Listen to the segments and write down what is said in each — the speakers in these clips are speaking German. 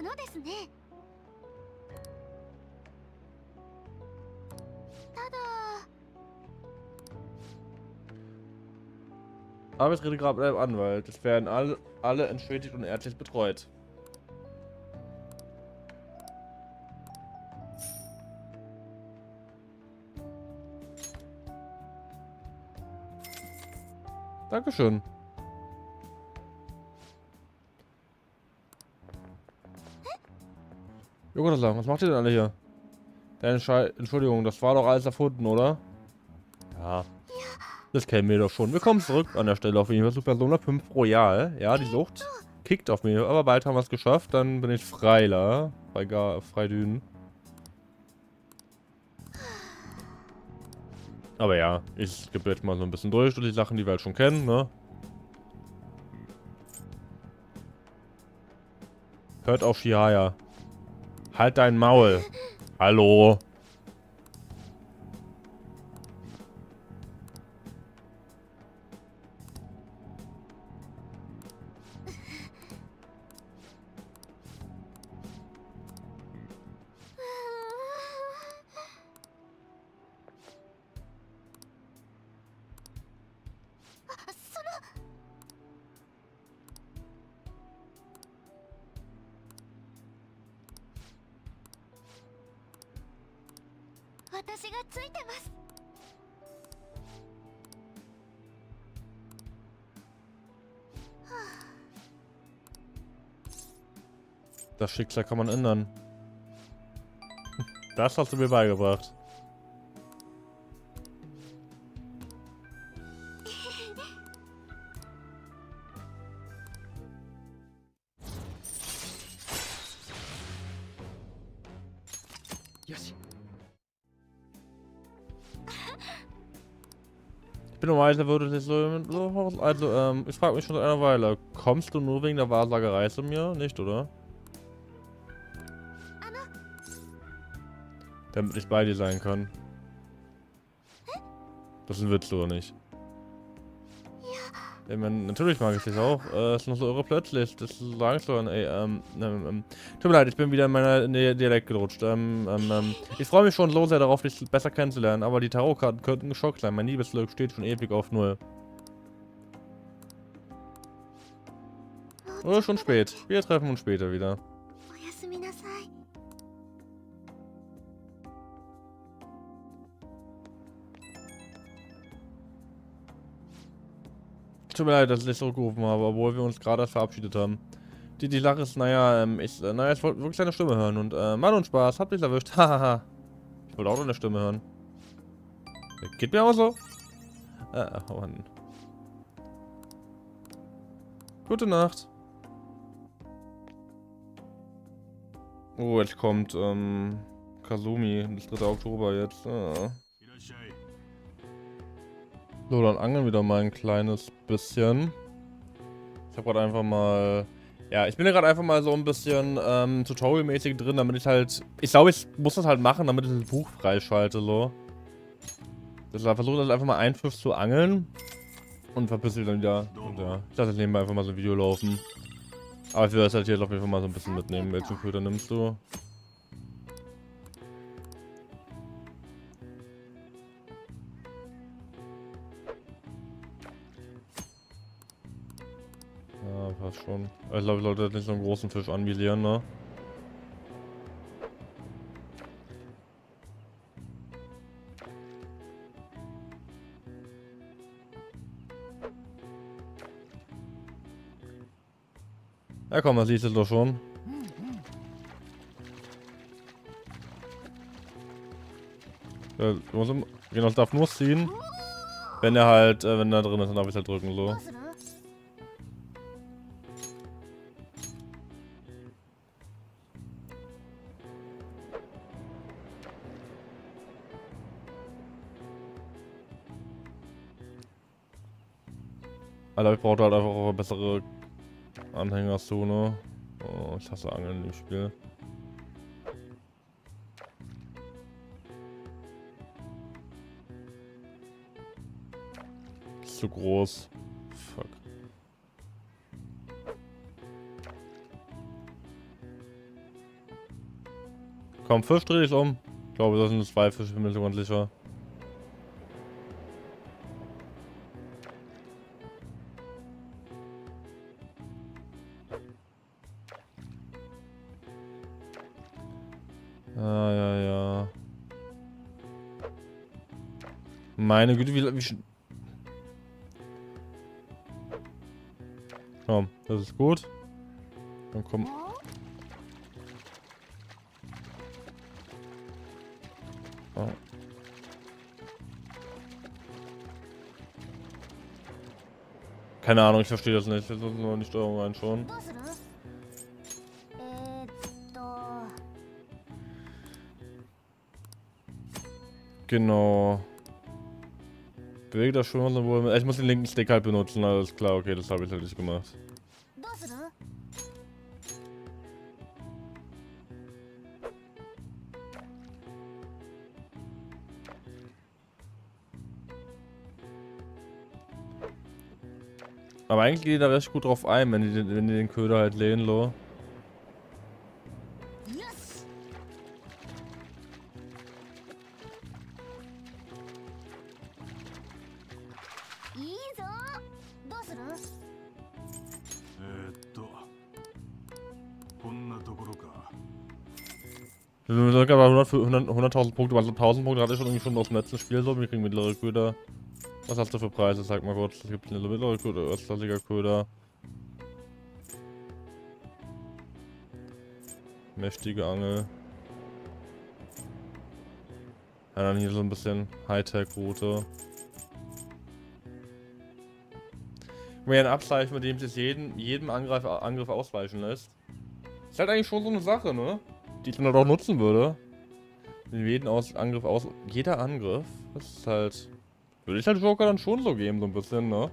可能ですね。ただ。Aber ich rede gerade mit einem Anwalt. Es werden alle entschädigt und ärztlich betreut. Dankeschön. Joghurt, was macht ihr denn alle hier? Entschuldigung, das war doch alles erfunden, oder? Ja. Das kennen wir doch schon. Wir kommen zurück an der Stelle auf jeden Fall zu Persona 5 Royal. Ja, die Sucht kickt auf mich. Aber bald haben wir es geschafft. Dann bin ich Freiler. Freidünen. Aber ja, ich skippe jetzt mal so ein bisschen durch die Sachen, die wir halt schon kennen, ne? Hört auf Shihaya. Halt dein Maul. Hallo. Das Schicksal kann man ändern. Das hast du mir beigebracht. Ich frage mich schon seit einer Weile, kommst du nur wegen der Wahrsagerei zu mir? Nicht, oder? Damit ich bei dir sein kann. Das ist ein Witz, oder nicht? Ja, natürlich mag ich dich auch. Es ist nur so irre plötzlich. Das sage ich schon, ey. Tut mir leid, ich bin wieder in meiner Dialekt gerutscht. Ich freue mich schon so sehr darauf, dich besser kennenzulernen, aber die Tarotkarten könnten geschockt sein. Mein Liebesglück steht schon ewig auf Null. Oder schon spät. Wir treffen uns später wieder. Tut mir leid, dass ich nicht zurückgerufen habe, obwohl wir uns gerade verabschiedet haben. Die Sache ist, ich wollte wirklich deine Stimme hören und Mann und Spaß, hab dich erwischt. Hahaha. Ich wollte auch deine Stimme hören. Geht mir auch so. Mann. Gute Nacht. Oh, jetzt kommt Kasumi, das 3. Oktober jetzt. So, dann angeln wieder mal ein kleines bisschen. Ich habe gerade einfach mal... Ja, ich bin ja gerade einfach mal so ein bisschen tutorialmäßig drin, damit ich halt... Ich glaube, ich muss das halt machen, damit ich das Buch freischalte, so. Deshalb versuche ich das einfach mal einfach zu angeln. Und verpisse ich dann wieder. Und ja, ich lasse jetzt nebenbei einfach mal so ein Video laufen. Aber ich will das halt jetzt auf jeden Fall mal so ein bisschen mitnehmen. Welchen Köder nimmst du? Passt schon. Ich glaube, ich sollte jetzt nicht so einen großen Fisch anvisieren, ne? Ja komm, man sieht es doch schon. Genau, es darf nur ziehen. Wenn er halt, wenn er drin ist, dann darf ich halt drücken, so. Alter, ich brauche halt einfach auch bessere Anhängerzone. Oh, ich hasse Angeln in dem Spiel. Ist zu groß. Fuck. Komm, 5 dreh ich um. Ich glaube, das sind 2 Fische, bin mir so ganz sicher. Ah, ja, ja. Meine Güte, wie komm, das ist gut. Dann komm. Oh. Keine Ahnung, ich verstehe das nicht. Jetzt müssen wir in die Steuerung reinschauen. Genau. Bewege das schon mal. Ich muss den linken Stick halt benutzen, alles klar, okay, das habe ich halt nicht gemacht. Aber eigentlich geht da recht gut drauf ein, wenn die den Köder halt lehnen, lo. Wir sind gerade bei 100.000 Punkte, also 1.000 Punkte hatte ich schon irgendwie schon aus dem letzten Spiel so, wir kriegen mittlere Köder. Was hast du für Preise? Sag mal kurz, es gibt eine mittlere Köder, erstklassiger Köder. Mächtige Angel. Ja, dann hier so ein bisschen Hightech-Route. Ein Abzeichen, mit dem sich jedem Angriff ausweichen lässt. Ist halt eigentlich schon so eine Sache, ne? Die ich dann auch nutzen würde. Jeder Angriff, das ist halt... Würde ich halt Joker dann schon so geben, so ein bisschen, ne?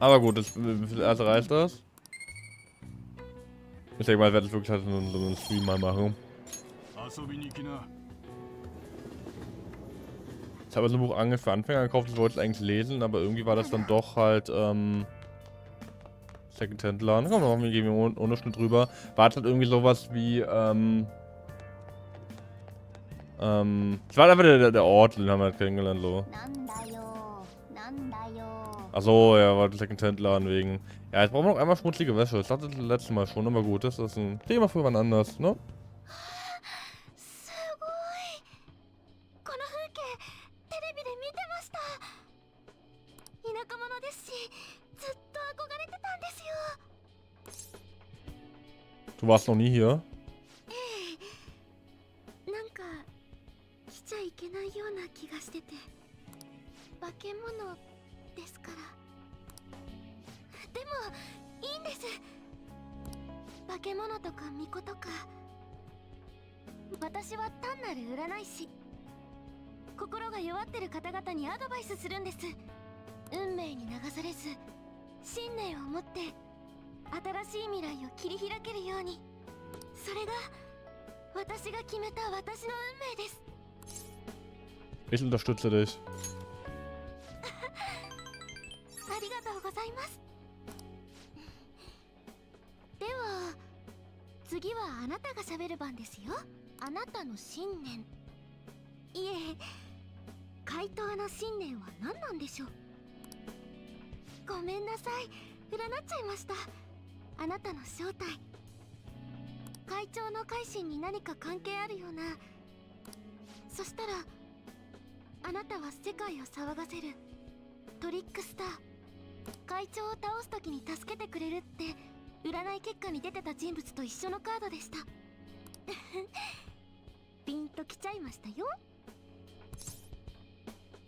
Aber gut, wie viel Erde reicht das? Ich denke mal, ich werde das wirklich halt so einen Stream mal machen. Ich habe so ein Buch Angel für Anfänger gekauft, ich wollte es eigentlich lesen, aber irgendwie war das dann doch halt, Secondhand-Laden. Komm, noch, wir gehen ohne Schnitt drüber. War halt irgendwie sowas wie, es war einfach der Ort, den haben wir halt kennengelernt, so. Achso, ja, war der Secondhand-Laden wegen. Ja, jetzt brauchen wir noch einmal schmutzige Wäsche. Das hatte das letzte Mal schon, aber gut, das ist ein Thema für jemand anders, ne? Du warst noch nie hier? Ich unterstütze dich.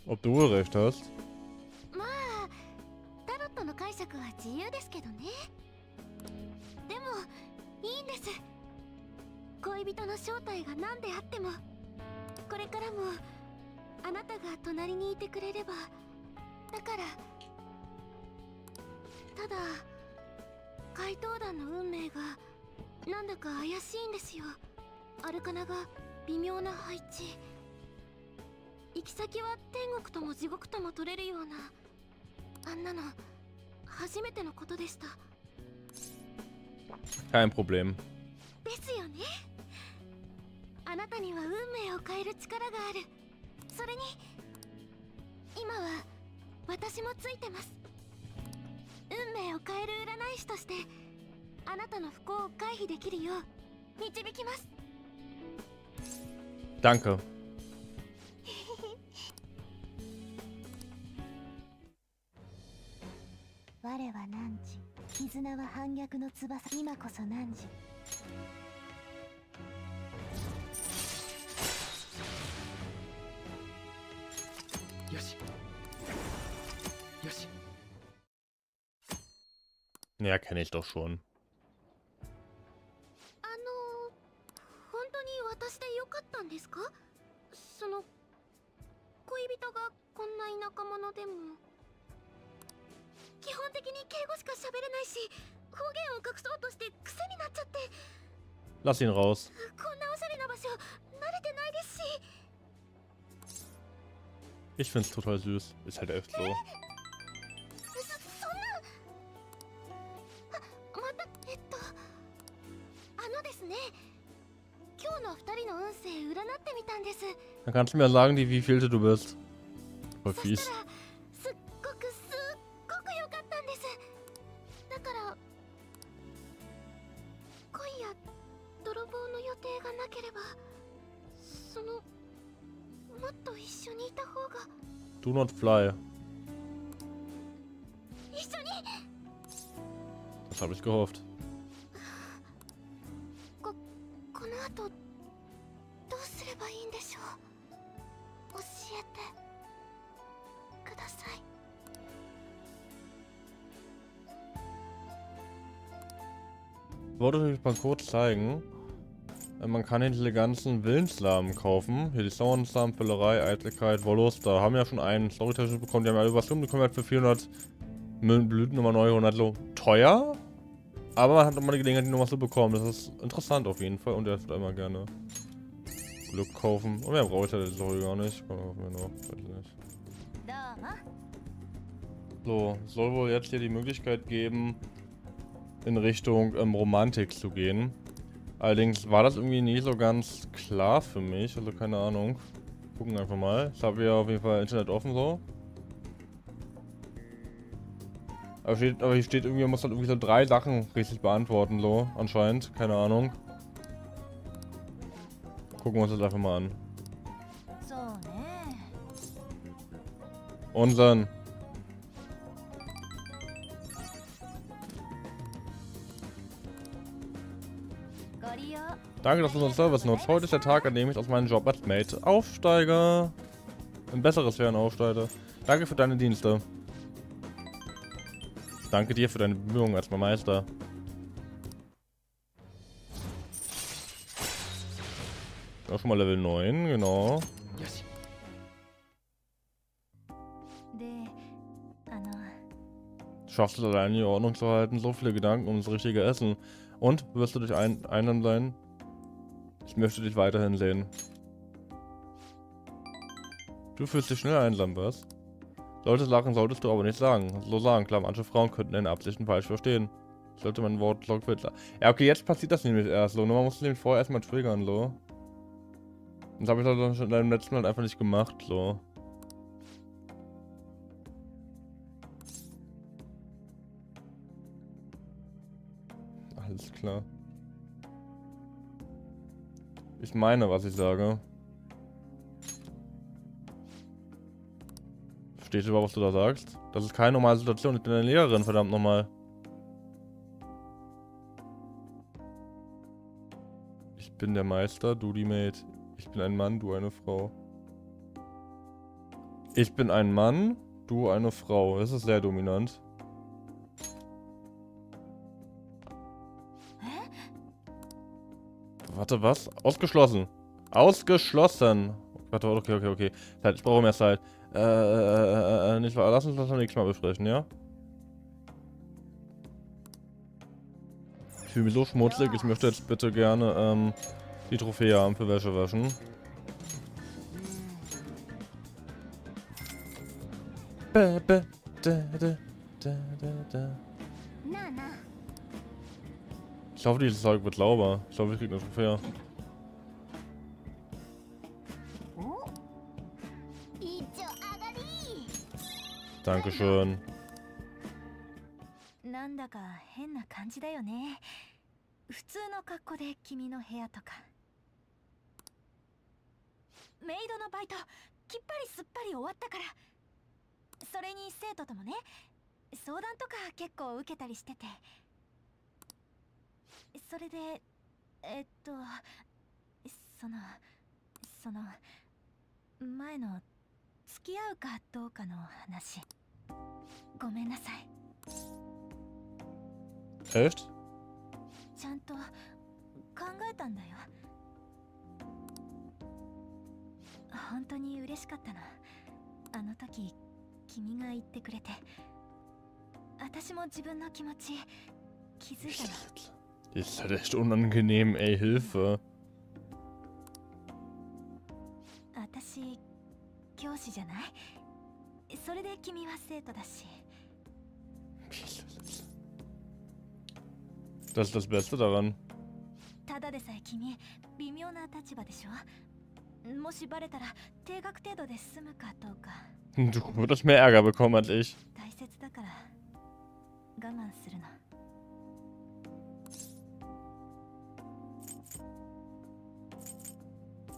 Ob du wohl recht hast? Kein Problem. Danke. Ja, kenne ich doch schon. Lass ihn raus. Ich find's total süß. Ist halt echt so. Dann kannst du mir sagen, wie viel du bist. Voll fies. Do not fly. Das habe ich gehofft. Ich wollte euch mal kurz zeigen. Man kann hier diese ganzen Willenslamen kaufen. Hier die Sauenslamen, Füllerei, Eitelkeit, Wollust. Da haben wir ja schon einen Storytaschen bekommen. Die haben ja Überstimmen bekommen. Halt für 400 Blüten nochmal 900 Lo. Teuer? Aber man hat nochmal die Gelegenheit, die nochmal zu bekommen. Das ist interessant auf jeden Fall. Und der ist immer gerne Glück kaufen. Und mehr brauche ich ja das Sorry gar nicht. So, soll wohl jetzt hier die Möglichkeit geben, in Richtung Romantik zu gehen. Allerdings war das irgendwie nicht so ganz klar für mich, also keine Ahnung. Gucken einfach mal. Ich habe ja auf jeden Fall Internet offen so. Aber hier steht irgendwie, man muss halt irgendwie so 3 Sachen richtig beantworten so, anscheinend. Keine Ahnung. Gucken wir uns das einfach mal an. Unsinn. Danke, dass du unseren Service nutzt. Heute ist der Tag, an dem ich aus meinem Job als Maid aufsteige. Ein besseres Herren aufsteige. Danke für deine Dienste. Danke dir für deine Bemühungen als mein Meister. Auch schon mal Level 9, genau. Yes. Schaffst du es allein die Ordnung zu halten? So viele Gedanken um das richtige Essen. Und wirst du dich einsam sein? Ich möchte dich weiterhin sehen. Du fühlst dich schnell einsam, was? Solltest lachen, solltest du aber nicht sagen. So sagen, klar, manche Frauen könnten deine Absichten falsch verstehen. Ich sollte mein Wort sorgfältig. Ja, okay, jetzt passiert das nämlich erst so. Nur man muss den vorher erstmal triggern, so. Das habe ich doch schon beim letzten Mal einfach nicht gemacht, so. Alles klar. Ich meine, was ich sage. Verstehst du überhaupt, was du da sagst? Das ist keine normale Situation. Ich bin eine Lehrerin, verdammt nochmal. Ich bin der Meister, du die Maid. Ich bin ein Mann, du eine Frau. Ich bin ein Mann, du eine Frau. Das ist sehr dominant. Warte, was? Ausgeschlossen. Ausgeschlossen. Warte, okay. Ich brauche mehr Zeit. Nicht wahr? Lass uns das nächstes Mal besprechen, ja? Ich fühle mich so schmutzig. Ich möchte jetzt bitte gerne die Trophäe haben für Wäsche waschen. Ich hoffe, dieses Zeug wird lauber. Ich hoffe, ich krieg eine Trophäe. Dankeschön. Echt? Das ist halt echt unangenehm, ey, Hilfe. Das ist das Beste daran. Du würdest mehr Ärger bekommen als ich.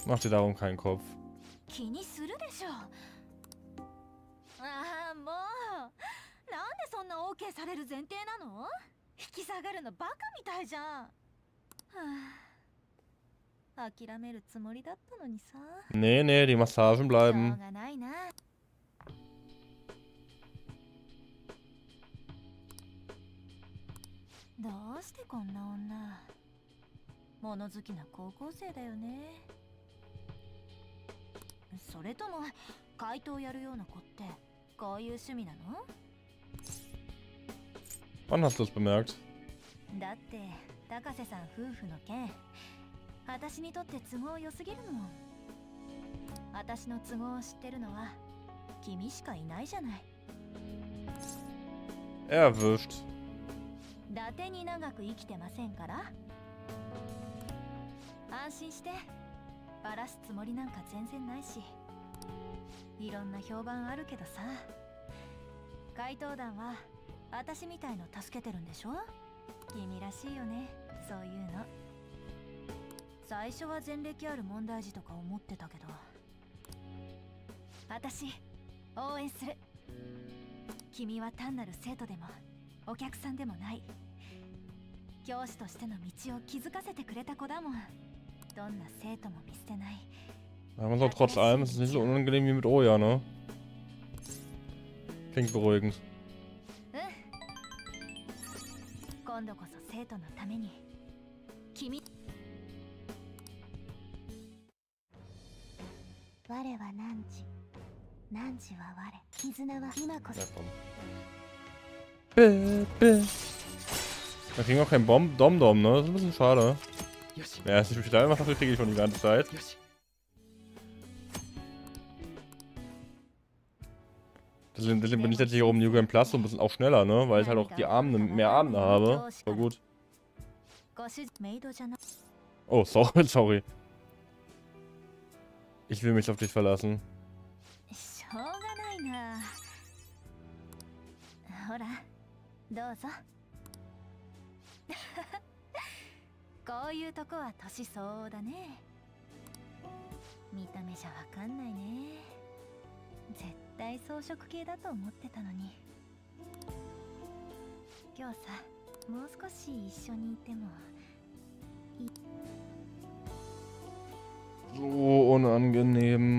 Mach dir darum keinen Kopf. Nee, nee, die Massagen bleiben. Wann hast du es bemerkt? Erwischt. Aber so, trotz allem ist es nicht so unangenehm wie mit Oja, ne? Klingt beruhigend. Da kriegen wir auch keinen Dom-Dom, ne? Das ist ein bisschen schade. Ja, ist nicht viel einfach, dafür kriege ich schon die ganze Zeit. Deswegen bin ich jetzt hier oben New Game Plus so ein bisschen auch schneller, ne? Weil ich halt auch die Abende, mehr Abende habe. So gut. Oh, sorry, sorry. Ich will mich auf dich verlassen. So unangenehm.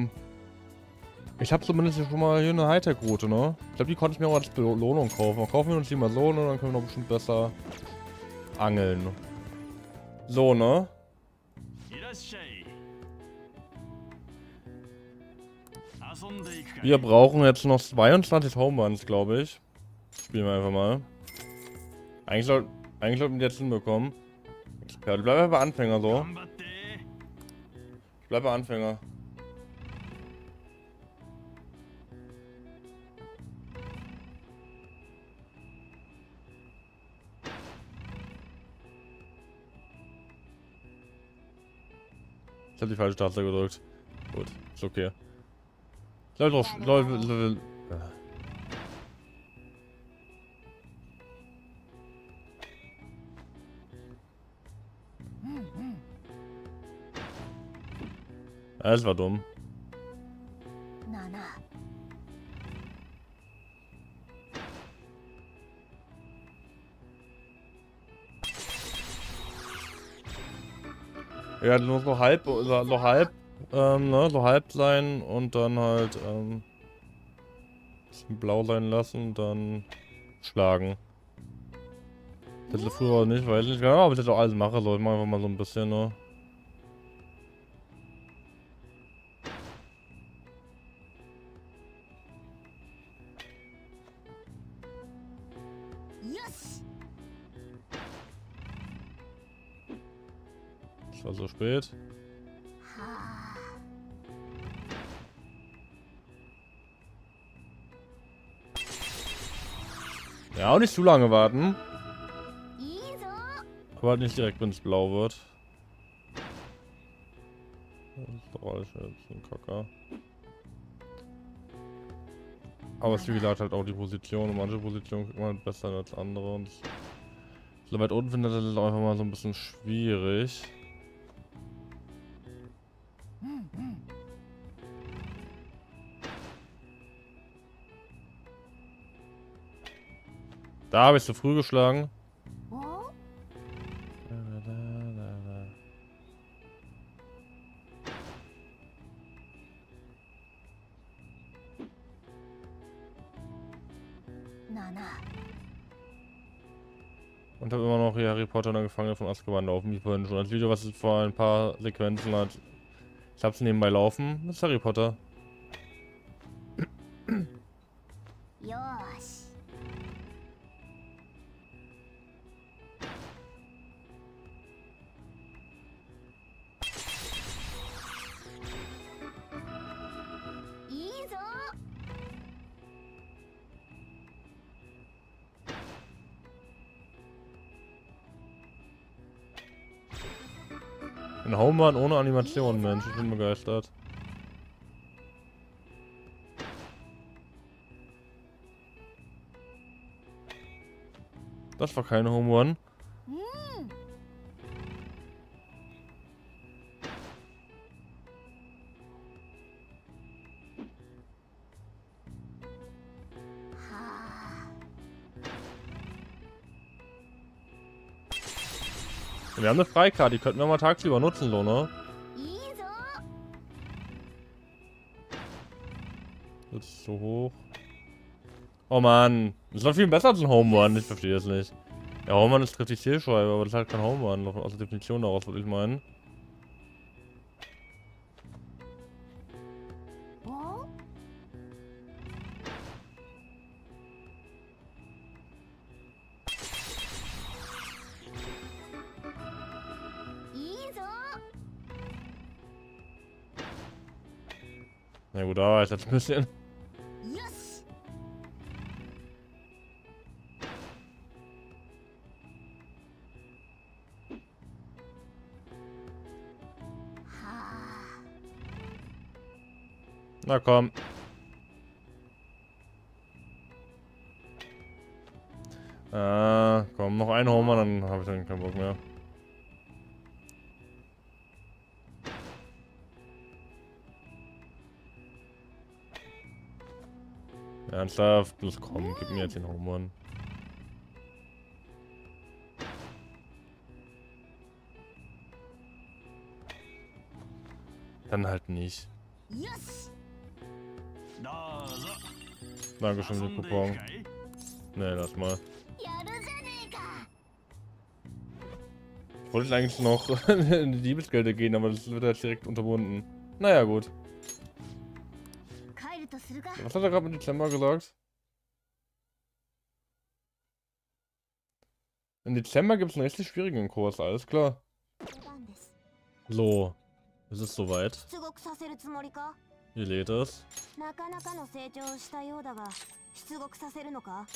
Ich habe zumindest schon mal hier eine Hightech-Route, ne? Ich glaube, die konnte ich mir auch als Belohnung kaufen. Dann kaufen wir uns die mal so, ne? Dann können wir noch bestimmt besser angeln. So, ne? Wir brauchen jetzt noch 22 Home Runs, glaube ich. Spielen wir einfach mal. Eigentlich sollten wir die jetzt hinbekommen. Ja, du bleibst bei Anfänger so. Ich bleibe bei Anfänger. Ich habe die falsche Taste gedrückt. Gut, ist okay. Leute, das war dumm. Ja, nur so halb sein und dann halt ein bisschen blau sein lassen, dann schlagen. Das hätte früher nicht, weiß nicht genau, aber ich hätte auch alles machen sollen, einfach mal so ein bisschen, ne? War so spät. Ja, auch nicht zu lange warten. Aber halt nicht direkt, wenn es blau wird. Das ist doch alles ein Kacker. Aber es hat halt auch die Position. Und manche Positionen kriegt man besser als andere. Und so weit unten findet das einfach mal so ein bisschen schwierig. Da habe ich zu früh geschlagen. Und habe immer noch hier Harry Potter und der Gefangene von Askewan laufen, wie vorhin schon. Das Video, was es vor ein paar Sequenzen hat. Ich habe es nebenbei laufen. Das ist Harry Potter. Ein Home-Run ohne Animation, Mensch, ich bin begeistert. Das war keine Home-Run. Wir haben eine Freikarte, die könnten wir mal tagsüber nutzen, so, ne? Das ist so hoch. Oh Mann, das war viel besser als ein Home Run, ich verstehe das nicht. Ja, Home Run ist trifft die Zielscheibe, aber das ist halt kein Home Run, aus der Definition daraus, würde ich meinen. Na gut, da ist jetzt ein bisschen. Yes. Na komm. Komm, noch ein Homer, dann habe ich dann keinen Bock mehr. Ernsthaft, bloß komm, gib mir jetzt den Home Run. Dann halt nicht. Dankeschön für den Coupon. Ne, lass mal. Ich wollte eigentlich noch in die Diebesgelder gehen, aber das wird halt direkt unterbunden. Naja, gut. Was hat er gerade mit Dezember gesagt? Im Dezember gibt es einen richtig schwierigen Kurs, alles klar. So, es ist soweit. Hier lädt es.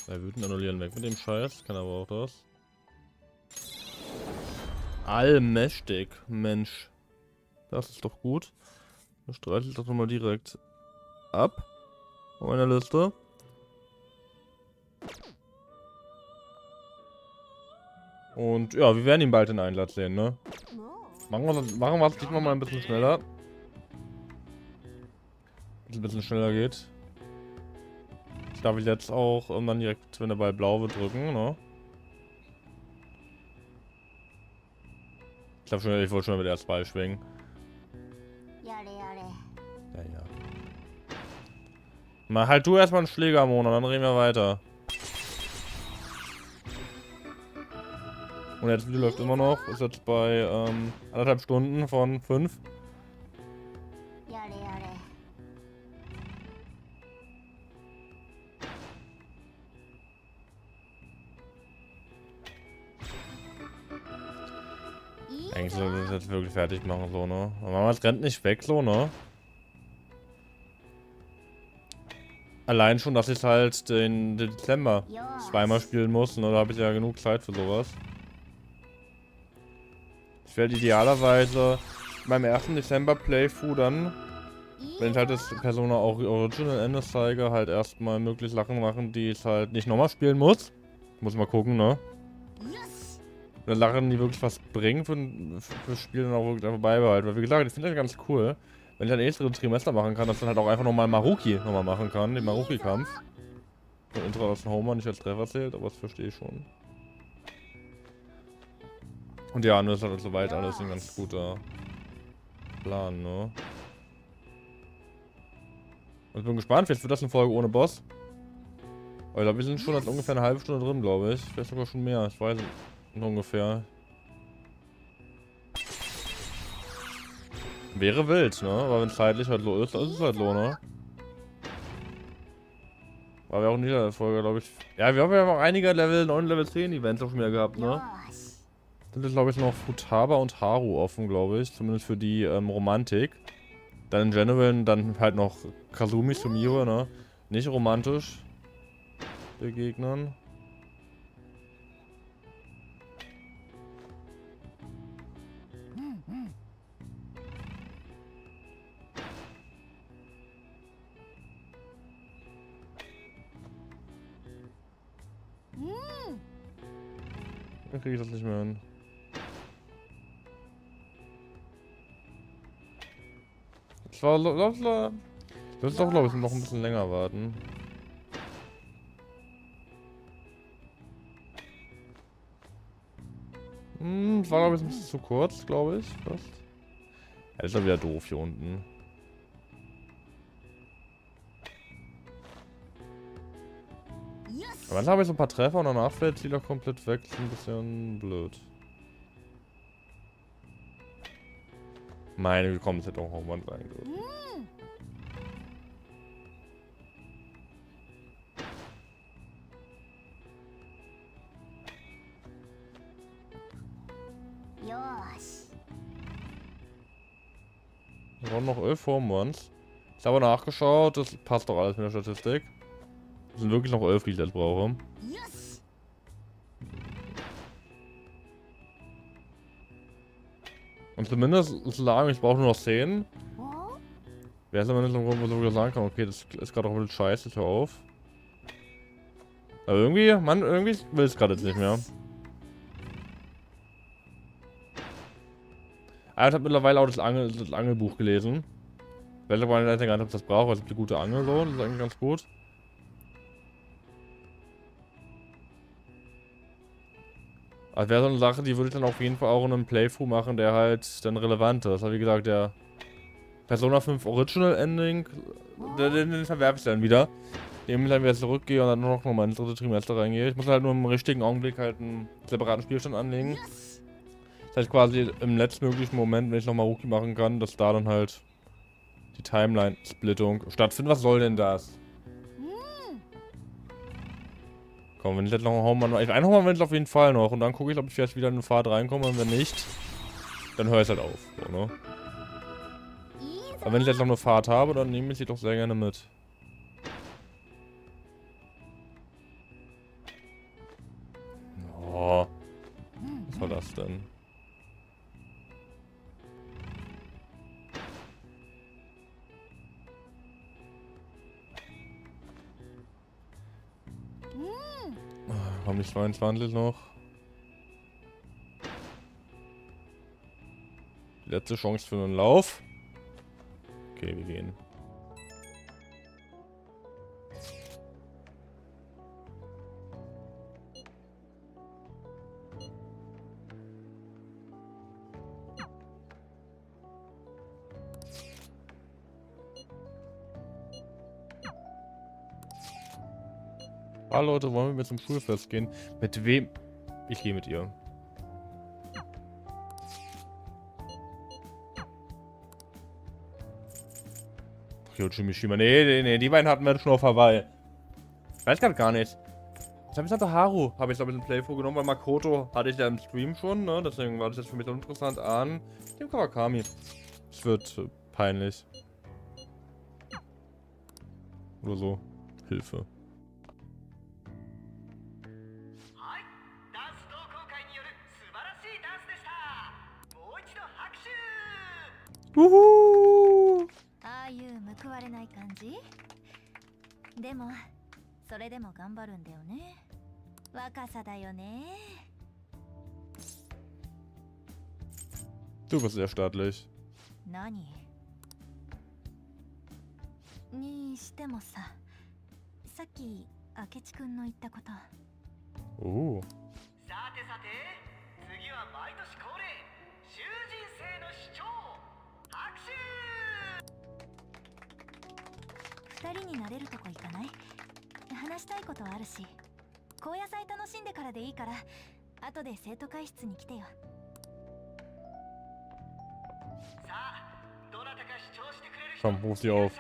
Bei Wüten annullieren, weg mit dem Scheiß, kann aber auch das. Allmächtig, Mensch. Das ist doch gut. Dann streiche ich das nochmal direkt ab. Auf meiner Liste. Und ja, wir werden ihn bald in Einlass sehen, ne? Machen wir es diesmal mal ein bisschen schneller. Dass es ein bisschen schneller geht. Ich darf jetzt auch dann direkt, wenn der Ball blau wird, drücken, ne? Ich glaube schon, ich wollte schon mit erst Ball schwingen. Ja. Mal halt du erstmal einen Schläger, Mona, dann reden wir weiter. Und jetzt Video läuft immer noch, ist jetzt bei 1,5 Stunden von 5. Eigentlich soll ich das jetzt wirklich fertig machen, so, ne? Aber Mama rennt nicht weg, so, ne? Allein schon, dass ich halt den Dezember zweimal spielen muss, ne? Da habe ich ja genug Zeit für sowas. Ich werde idealerweise beim ersten Dezember-Playthrough dann, wenn ich halt das Persona auch Original Ende zeige, halt erstmal möglich Sachen machen, die ich halt nicht nochmal spielen muss. Muss mal gucken, ne? Lachen, die wirklich was bringen für das Spiel, dann auch wirklich einfach beibehalten. Weil wie gesagt, ich finde das ganz cool, wenn ich dann extra Trimester machen kann, dass dann halt auch einfach nochmal Maruki nochmal machen kann, den Maruki-Kampf. Und Intro aus dem Homer nicht als Treffer zählt, aber das verstehe ich schon. Und ja, nur ist halt soweit alles ein ganz guter Plan, ne? Und ich bin gespannt, vielleicht wird das eine Folge ohne Boss. Aber ich glaube, wir sind schon seit ungefähr eine halbe Stunde drin, glaube ich. Vielleicht sogar schon mehr, ich weiß nicht. Ungefähr. Wäre wild, ne? Aber wenn es zeitlich halt so ist, dann ist es halt so, ne? War wir auch nicht in der Folge, glaube ich. Ja, wir haben ja auch einige Level 9 und Level 10 Events auf mir gehabt, ne? Sind jetzt, glaube ich, noch Futaba und Haru offen, glaube ich. Zumindest für die Romantik. Dann in General, dann halt noch Kasumi, Sumire, ne? Nicht romantisch begegnen. Dann kriege ich das nicht mehr hin. Das war, das ist doch, glaube ich, noch ein bisschen länger warten. Das war, glaube ich, ein bisschen zu kurz, glaube ich. Fast. Ja, das ist ja wieder doof hier unten. Aber manchmal habe ich so ein paar Treffer und danach fällt sie doch komplett weg. Das ist ein bisschen blöd. Meine Güte, komm, das hätte auch mal reingehört. Wir brauchen noch 11 Home Runs. Ich habe nachgeschaut, das passt doch alles mit der Statistik. Das sind wirklich noch 11, die ich jetzt brauche. Yes. Und zumindest solange ich brauche nur noch 10. Wäre es zumindest irgendwo, wo ich sagen kann, okay, das ist gerade auch ein bisschen scheiße, hör auf. Aber irgendwie, man, irgendwie will es gerade jetzt nicht mehr. Aber ich habe mittlerweile auch das Angelbuch gelesen. Weil ich gar nicht, ob ich das brauche, weil ich habe die gute Angel so, das ist eigentlich ganz gut. Also wäre so eine Sache, die würde ich dann auf jeden Fall auch in einem Playthrough machen, der halt dann relevant ist. Also wie gesagt, der Persona 5 Original Ending, den verwerfe ich dann wieder. Dem ich dann wieder zurückgehe und dann noch mal ins dritte Trimester reingehe. Ich muss halt nur im richtigen Augenblick halt einen separaten Spielstand anlegen. Das heißt quasi im letztmöglichen Moment, wenn ich nochmal Maruki machen kann, dass da dann halt die Timeline-Splittung stattfindet. Was soll denn das? Wenn ich jetzt noch einen Home-Mann mache, einen Home-Mann will ich auf jeden Fall noch und dann gucke ich, ob ich vielleicht wieder in eine Fahrt reinkomme und wenn nicht, dann höre ich halt auf, so, ne? Aber wenn ich jetzt noch eine Fahrt habe, dann nehme ich sie doch sehr gerne mit. Oh, was war das denn? komm, ich wandle noch. Letzte Chance für einen Lauf. Okay, wir gehen. Ah, Leute, wollen wir mit zum Schulfest gehen? Mit wem? Ich gehe mit ihr. Kyoto Mishima. Nee, die beiden hatten wir schon auf Hawaii. Ich weiß gerade gar nicht. Jetzt habe ich gesagt, Haru habe ich, glaube ich, ein Playthrough genommen, weil Makoto hatte ich ja im Stream schon, ne? Deswegen war das jetzt für mich so interessant an dem Kawakami. Es wird peinlich. Oder so. Hilfe. Wuhu! Du bist sehr staatlich. Oh. Komm, ruf sie auf.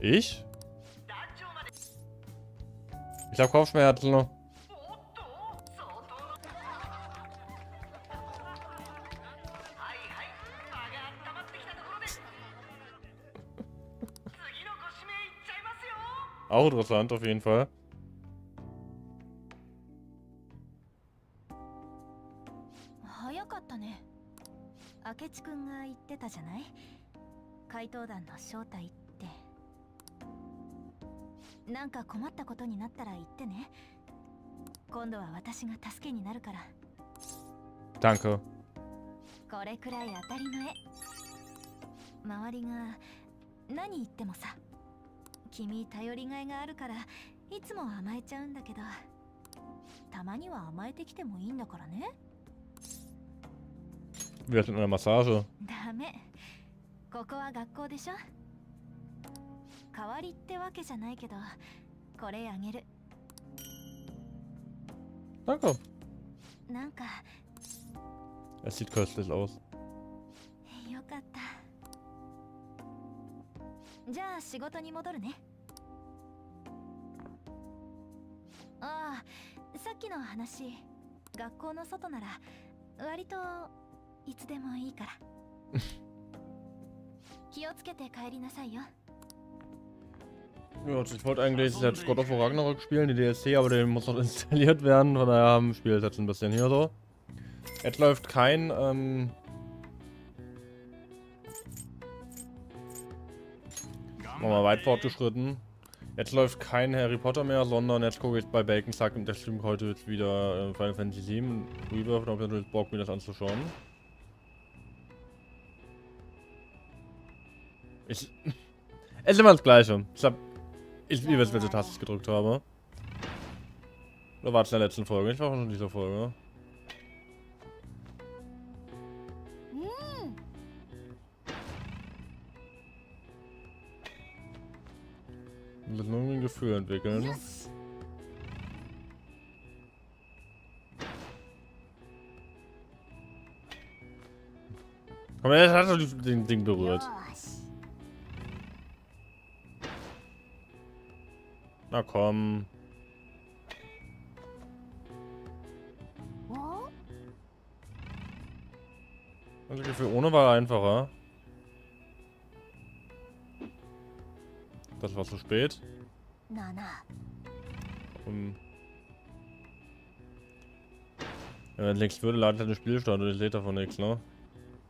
Ich? Ich hab Kopfschmerzen. Auch interessant auf jeden Fall. Danke. Wir sind in einer Massage. Danke. Es sieht köstlich aus. Ja, ich wollte eigentlich jetzt God of War Ragnarok spielen, die DLC, aber den muss noch installiert werden, von daher spiele ich jetzt ein bisschen hier so. Jetzt läuft kein nochmal weit fortgeschritten. Jetzt läuft kein Harry Potter mehr, sondern jetzt gucke ich bei Bacon Sack und der Stream heute jetzt wieder Final Fantasy 7 rüber. Da habe ich natürlich Bock, mir das anzuschauen. Es ist immer das Gleiche. Ich liebe es, wenn ich Taste gedrückt habe. Oder war es in der letzten Folge? Ich war schon in dieser Folge. Wir müssen irgendwie ein Gefühl entwickeln. Yes. Komm, er hat doch den Ding berührt. Na komm. Das Gefühl ohne war einfacher. Das war zu spät. Wenn nichts würde, ladet er den Spielstand und ich sehe davon nichts, ne?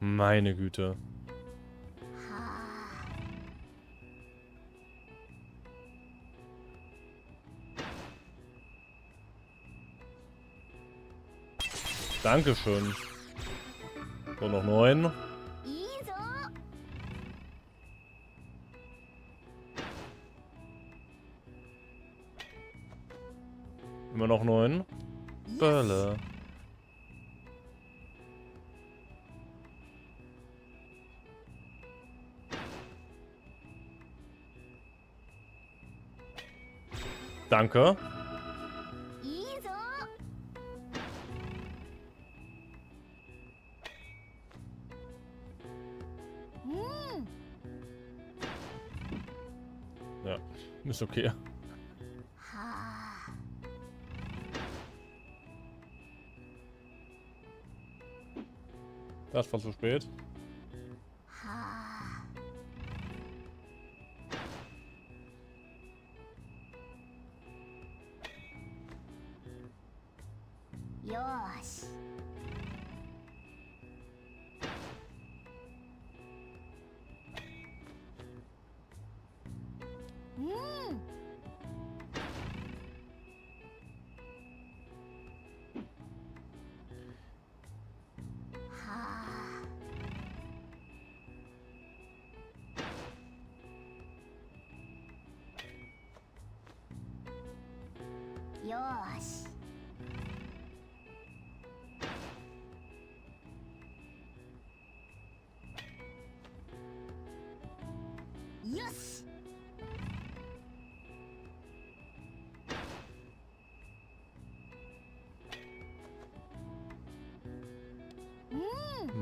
Meine Güte. Dankeschön. So, noch 9. Immer noch 9. Bölle. Danke. Ja, ist okay. Das war zu spät.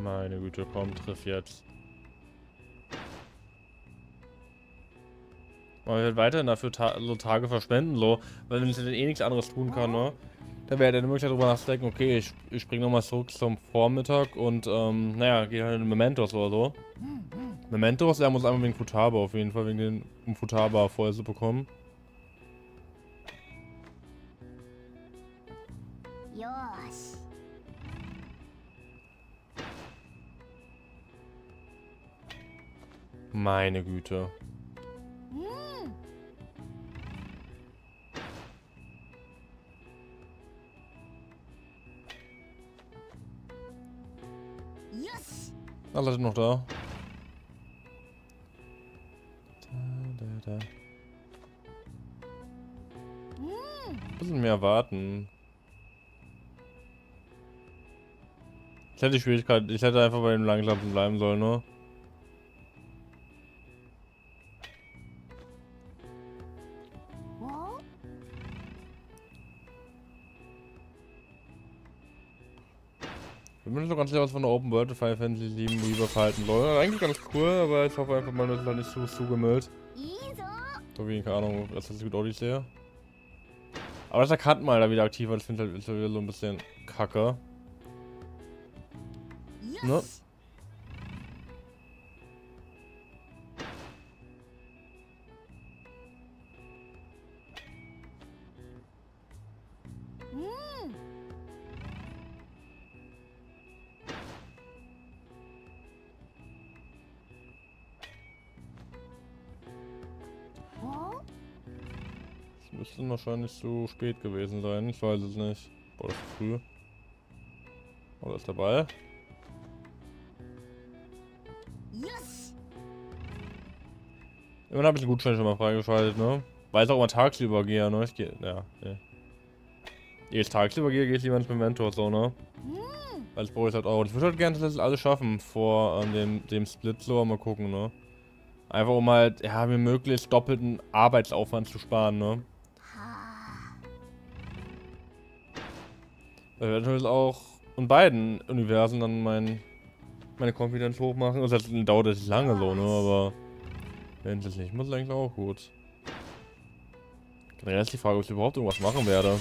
Meine Güte, komm, triff jetzt. Man wird weiterhin dafür so Tage verschwenden, so. Weil wenn ich dann eh nichts anderes tun kann, ne? Da wäre ja die Möglichkeit drüber nachzudenken, okay, ich springe nochmal zurück zum Vormittag und, naja, gehe halt in Mementos oder so. Mementos, der muss einmal wegen Futaba auf jeden Fall, wegen den, um Futaba vorher zu bekommen. Meine Güte. Alle sind noch da. Bisschen mehr warten. Ich hätte die Schwierigkeit, ich hätte einfach bei dem Langklappen bleiben sollen, ne? Ich bin mir so ganz sicher, was von der Open World Final Fantasy 7 lieber verhalten soll. Eigentlich ganz cool, aber ich hoffe einfach mal, dass es da nicht zu zugemüllt. So wie, keine Ahnung, das ist gut auch nicht sehr. Aber das erkannt mal da wieder aktiv, weil ich finde halt so ein bisschen kacke. Ne? Müsste wahrscheinlich zu spät gewesen sein. Ich weiß es nicht. Boah, das ist früh. Oh, da ist der Ball. Yes. Immerhin habe ich den Gutschein schon mal freigeschaltet, ne? Weil ich auch immer tagsüber gehe, ne? Ich gehe. Ja, ne. Ehe ich tagsüber gehe, gehe ich lieber ins Mementos, so, ne? Weil ich brauche es halt auch. Ich würde halt gerne das alles schaffen vor dem Split, so. Mal gucken, ne? Einfach um halt, ja, mir möglichst doppelten Arbeitsaufwand zu sparen, ne? Weil wir natürlich auch in beiden Universen dann meine Konfidenz hochmachen. Das dauert jetzt lange so, ne? Aber wenn ich das nicht muss, eigentlich auch gut. Generell ist die Frage, ob ich überhaupt irgendwas machen werde.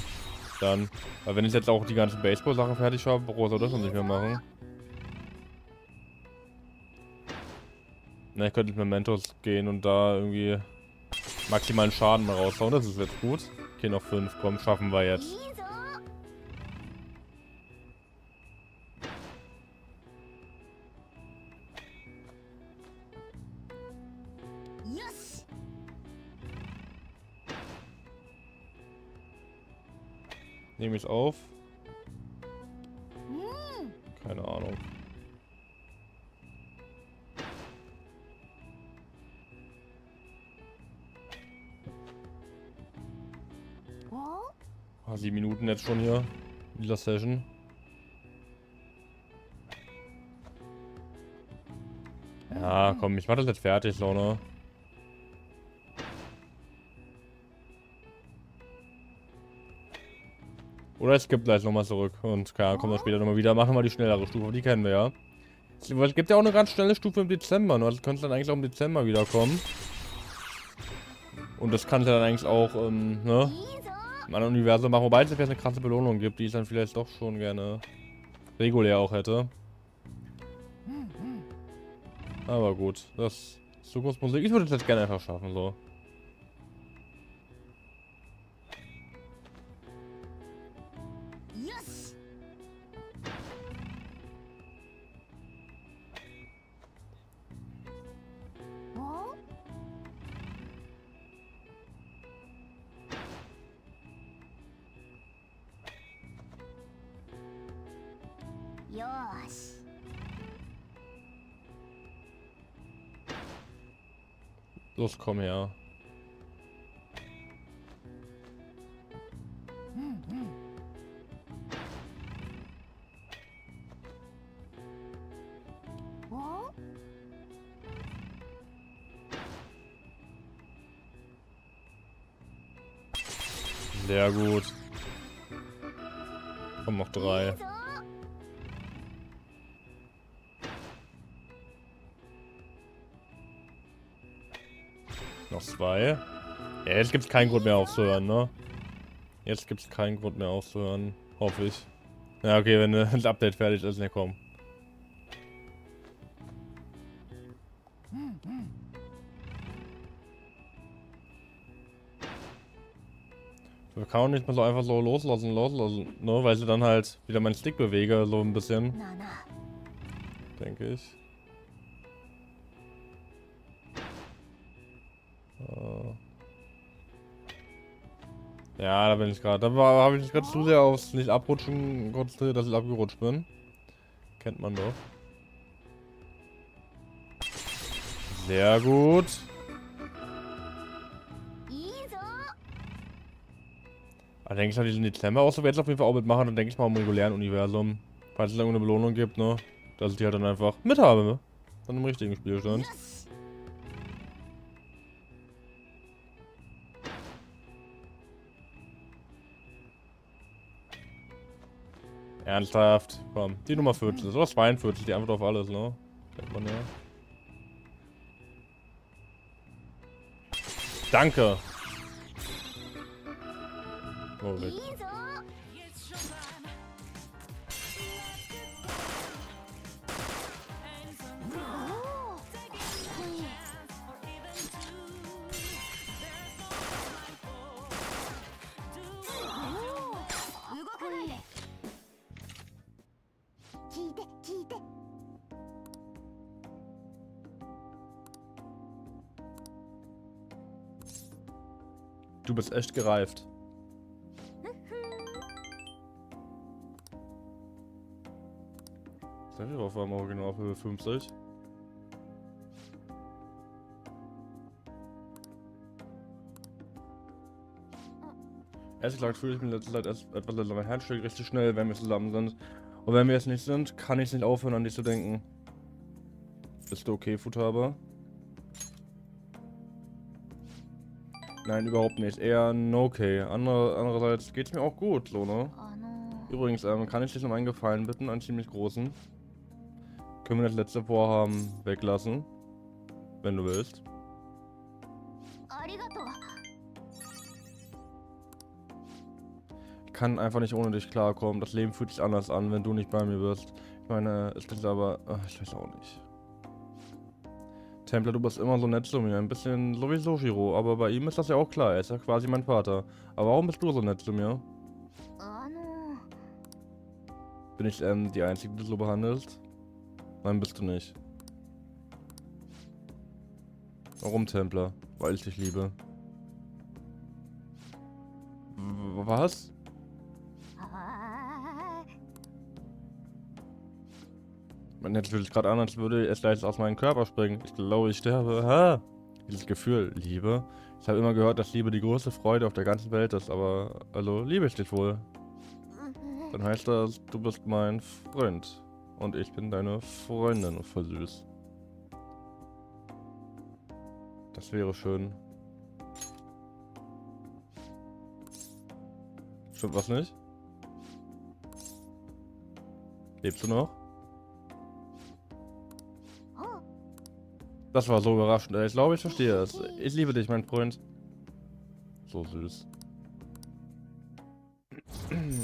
Dann. Weil wenn ich jetzt auch die ganzen Baseball-Sachen fertig habe, warum soll das noch nicht mehr machen? Na, ich könnte mit Mementos gehen und da irgendwie maximalen Schaden mal raushauen. Das ist jetzt gut. Okay, noch 5. Komm, schaffen wir jetzt. Nehme ich auf. Oh, 7 Minuten jetzt schon hier in dieser Session. Ja, komm, ich mach das jetzt fertig, Laune. Oder ich skippe gleich nochmal zurück und ja, kommen wir später nochmal wieder. Machen wir die schnellere Stufe, die kennen wir ja. Es gibt ja auch eine ganz schnelle Stufe im Dezember, ne? Also könnte dann eigentlich auch im Dezember wiederkommen. Und das kann dann eigentlich auch, ne? Im anderen Universum machen, wobei es jetzt eine krasse Belohnung gibt, die ich dann vielleicht doch schon gerne regulär auch hätte. Aber gut, das ist Zukunftsmusik. Ich würde das jetzt gerne einfach schaffen, so. Los, komm her. Sehr gut. Komm, noch 3. Noch 2. Ja, jetzt gibt's keinen Grund mehr aufzuhören, ne? Jetzt gibt's keinen Grund mehr aufzuhören. Hoffe ich. Ja, okay, wenn das Update fertig ist, ne, komm. Wir kann auch nicht mal so einfach so loslassen, ne? Weil ich dann halt wieder meinen Stick bewege, so ein bisschen. Denke ich. Ja, da bin ich gerade. Da habe ich mich gerade zu sehr aufs nicht abrutschen konzentriert, dass ich abgerutscht bin. Kennt man doch. Sehr gut. Aber denke ich, dass ich den Dezember auch so jetzt auf jeden Fall auch mitmachen, dann denke ich mal im regulären Universum. Falls es irgendeine Belohnung gibt, ne? Dass ich die halt dann einfach mit habe. Dann im richtigen Spielstand. Ernsthaft, komm. Die Nummer 14, so was 42, die Antwort auf alles, ne? Kennt man ja. Danke! Oh, weg. Du bist echt gereift. Sind wir auf einmal genau auf Höhe 50? Ehrlich gesagt fühle ich mich in letzter Zeit etwas in meinem Herz schlägt richtig schnell, wenn wir zusammen sind. Und wenn wir es nicht sind, kann ich nicht aufhören, an dich zu denken. Bist du okay, Futaba? Nein, überhaupt nicht. Eher okay. Andererseits geht's mir auch gut, so, ne? Übrigens, kann ich dich um einen Gefallen bitten? Einen ziemlich großen. Können wir das letzte Vorhaben weglassen? Wenn du willst. Ich kann einfach nicht ohne dich klarkommen. Das Leben fühlt sich anders an, wenn du nicht bei mir bist. Ich meine, es ist aber... Ach, ich weiß auch nicht. Templer, du bist immer so nett zu mir, ein bisschen so wie Sojiro, aber bei ihm ist das ja auch klar, er ist ja quasi mein Vater. Aber warum bist du so nett zu mir? Bin ich die Einzige, die du so behandelst? Nein, bist du nicht. Warum, Templer? Weil ich dich liebe. Was? Man hätte sich gerade an, als würde es leicht aus meinem Körper springen. Ich glaube, ich sterbe. Ha! dieses Gefühl Liebe. Ich habe immer gehört, dass Liebe die größte Freude auf der ganzen Welt ist, aber also liebe ich dich wohl. Dann heißt das, du bist mein Freund und ich bin deine Freundin. Voll süß. Das wäre schön. Stimmt was nicht? Lebst du noch? Das war so überraschend. Ich glaube, ich verstehe es. Ich liebe dich, mein Freund. So süß. Hm,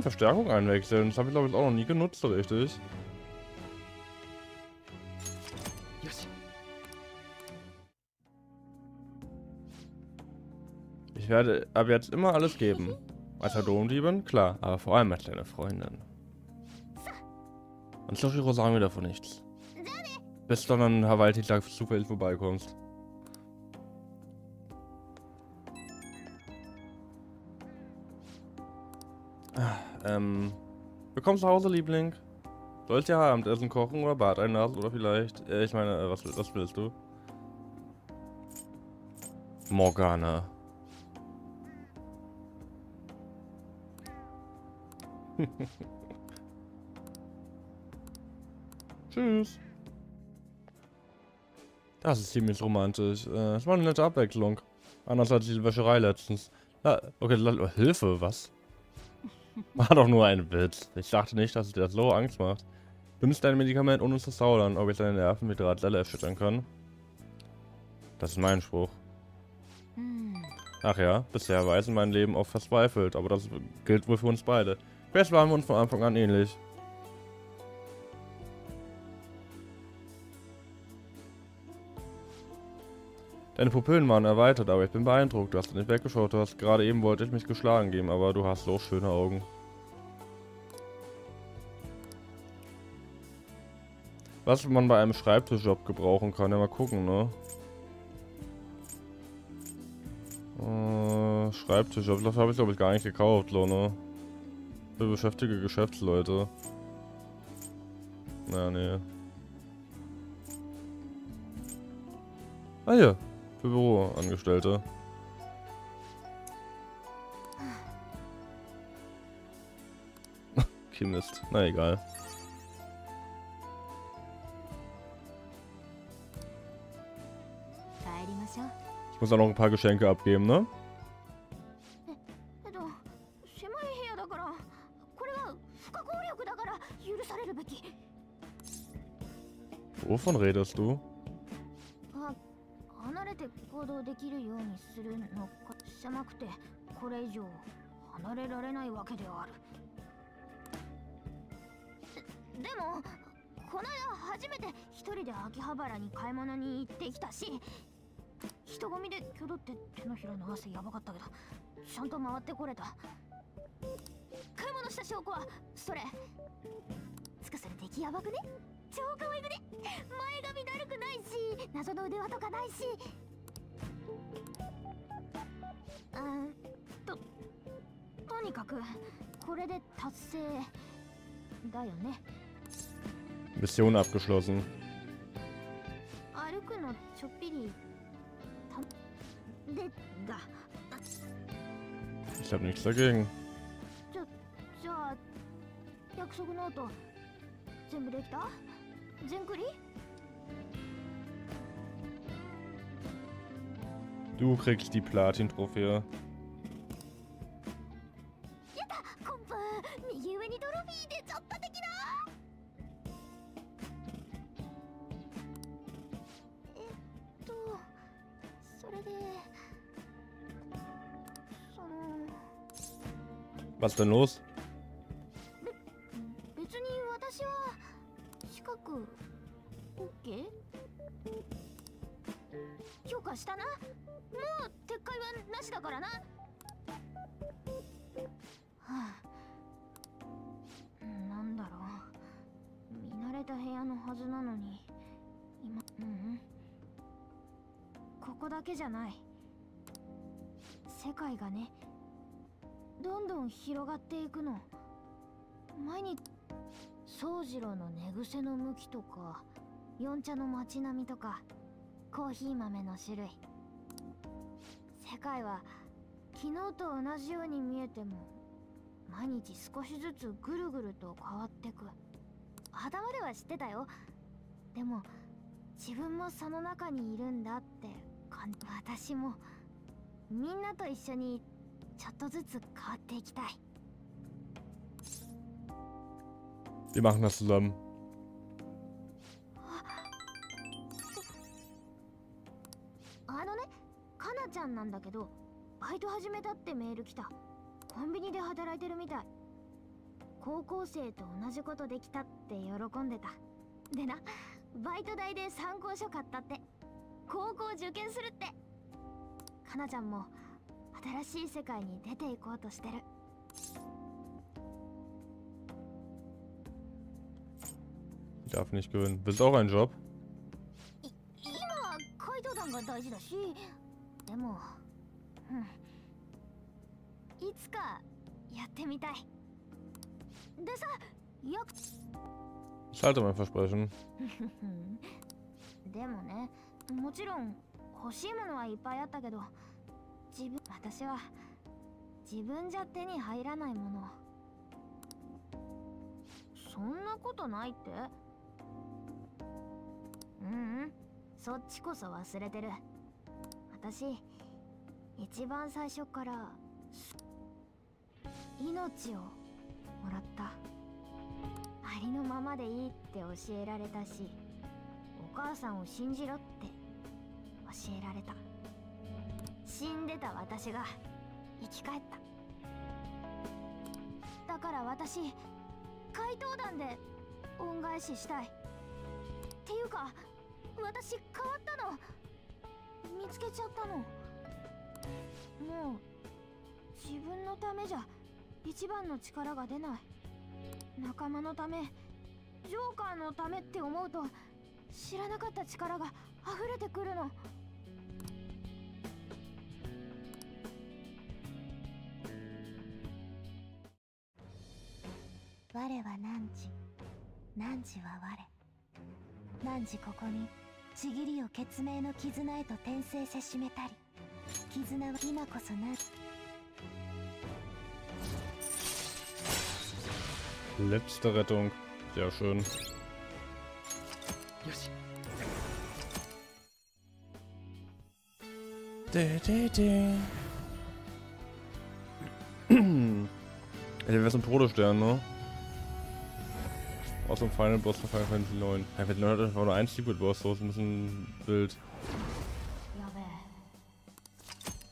Verstärkung einwechseln. Das habe ich glaube ich auch noch nie genutzt, richtig? Ich werde ab jetzt immer alles geben. Als Domdieben, klar, aber vor allem als deine Freundin. Und Sojiro sagen wir davon nichts. Bis dann an Hawaii-Tag zufällig vorbeikommst. Willkommen zu Hause, Liebling. Sollst du ja Abendessen kochen oder Bad einlassen oder vielleicht... ich meine, was willst du? Morgana. Tschüss. Das ist ziemlich romantisch. Das war eine nette Abwechslung. Anders als die Wäscherei letztens. Okay, Hilfe, was? War doch nur ein Witz. Ich dachte nicht, dass es dir so Angst macht. Du nimmst dein Medikament, ohne es zu zaudern, ob ich deine Nerven mit Drahtseile erschüttern kann. Das ist mein Spruch. Ach ja, bisher war ich in meinem Leben oft verzweifelt, aber das gilt wohl für uns beide. Vielleicht waren wir uns von Anfang an ähnlich. Deine Pupillen waren erweitert, aber ich bin beeindruckt, dass du nicht weggeschaut hast. Gerade eben wollte ich mich geschlagen geben, aber du hast so schöne Augen. Was man bei einem Schreibtischjob gebrauchen kann, ja mal gucken, ne? Schreibtischjob, dafür habe ich glaube ich gar nicht gekauft, so, ne? Für beschäftige Geschäftsleute. Na, ne. Ah ja, für Büroangestellte. Okay, Mist. Na egal. Ich muss auch noch ein paar Geschenke abgeben, ne? Wovon redest du? Mission abgeschlossen. Ich habe nichts dagegen. Du kriegst die Platin-Trophäe. Was denn los? 宗次郎の寝癖の向きとか、四茶の街並みとか、コーヒー豆の種類。世界は昨日と同じように見えても、毎日少しずつぐるぐると変わってく。頭では知ってたよ。でも自分もその中にいるんだって感じ。私もみんなと一緒にちょっとずつ変わっていきたい。Wir machen das zusammen. Ich darf nicht gewinnen. Willst auch einen Job? Ich halte mein Versprechen. Letzte Rettung. Sehr schön. Der wäre so ein Todesstern, ne? Aus dem Final Boss von Final Fantasy 9. Final Fantasy 9 hat einfach nur ein Secret Boss, so ist ein bisschen wild.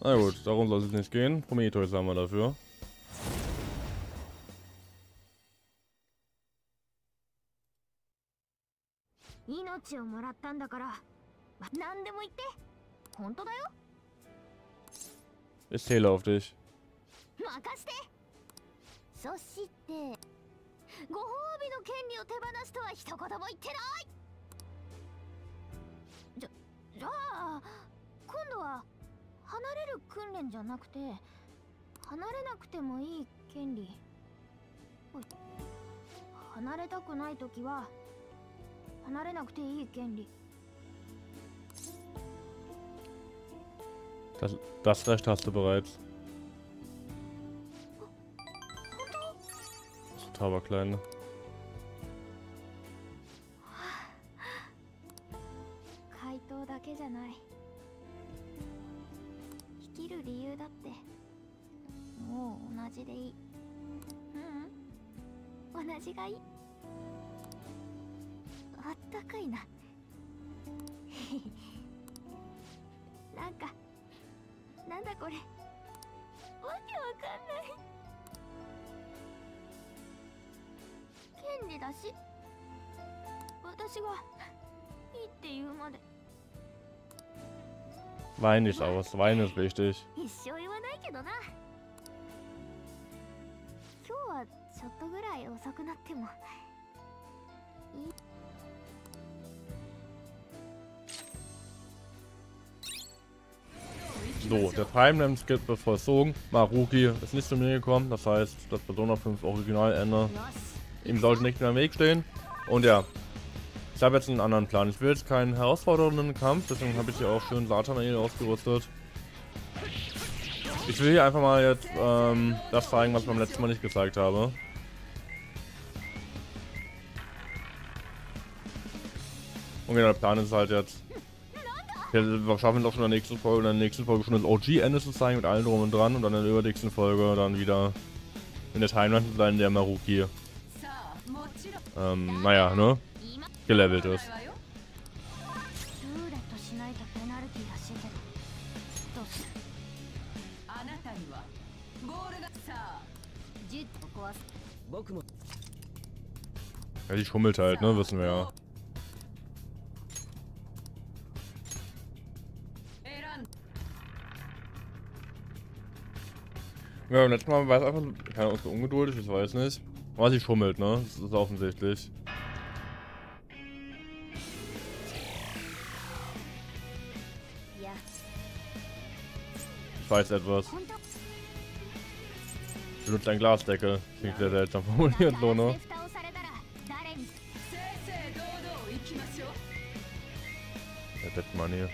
Na gut, darum soll es nicht gehen. Prometheus haben wir dafür. Ich zähle auf dich. Das Recht hast du bereits. Futaba Kleine. Wein nicht aus, Wein ist wichtig. So, der Time-Lamp-Skip wird vollzogen. Maruki ist nicht zu mir gekommen, das heißt, das Persona 5 Original Ende Ihm sollte nichts mehr im Weg stehen. Und ja, ich habe jetzt einen anderen Plan. Ich will jetzt keinen herausfordernden Kampf, deswegen habe ich hier auch schön Satanael ausgerüstet. Ich will hier einfach mal jetzt das zeigen, was ich beim letzten Mal nicht gezeigt habe. Und genau, der Plan ist halt jetzt, wir schaffen es auch schon in der nächsten Folge, schon das OG-Ende zu zeigen mit allen drum und dran und dann in der übernächsten Folge dann wieder in der Timeline zu sein, der Maruki naja, ne? Gelevelt ist. Ja, die schummelt halt, ne? Wissen wir ja. Ja, beim letzten Mal war es einfach, keine Ahnung, ungeduldig, ich weiß nicht. Aber sie schummelt, ne? Das ist offensichtlich. Ich weiß etwas. Ich benutze einen Glasdeckel. Klingt sehr seltsam formuliert, Lono. Der Bettmann hier.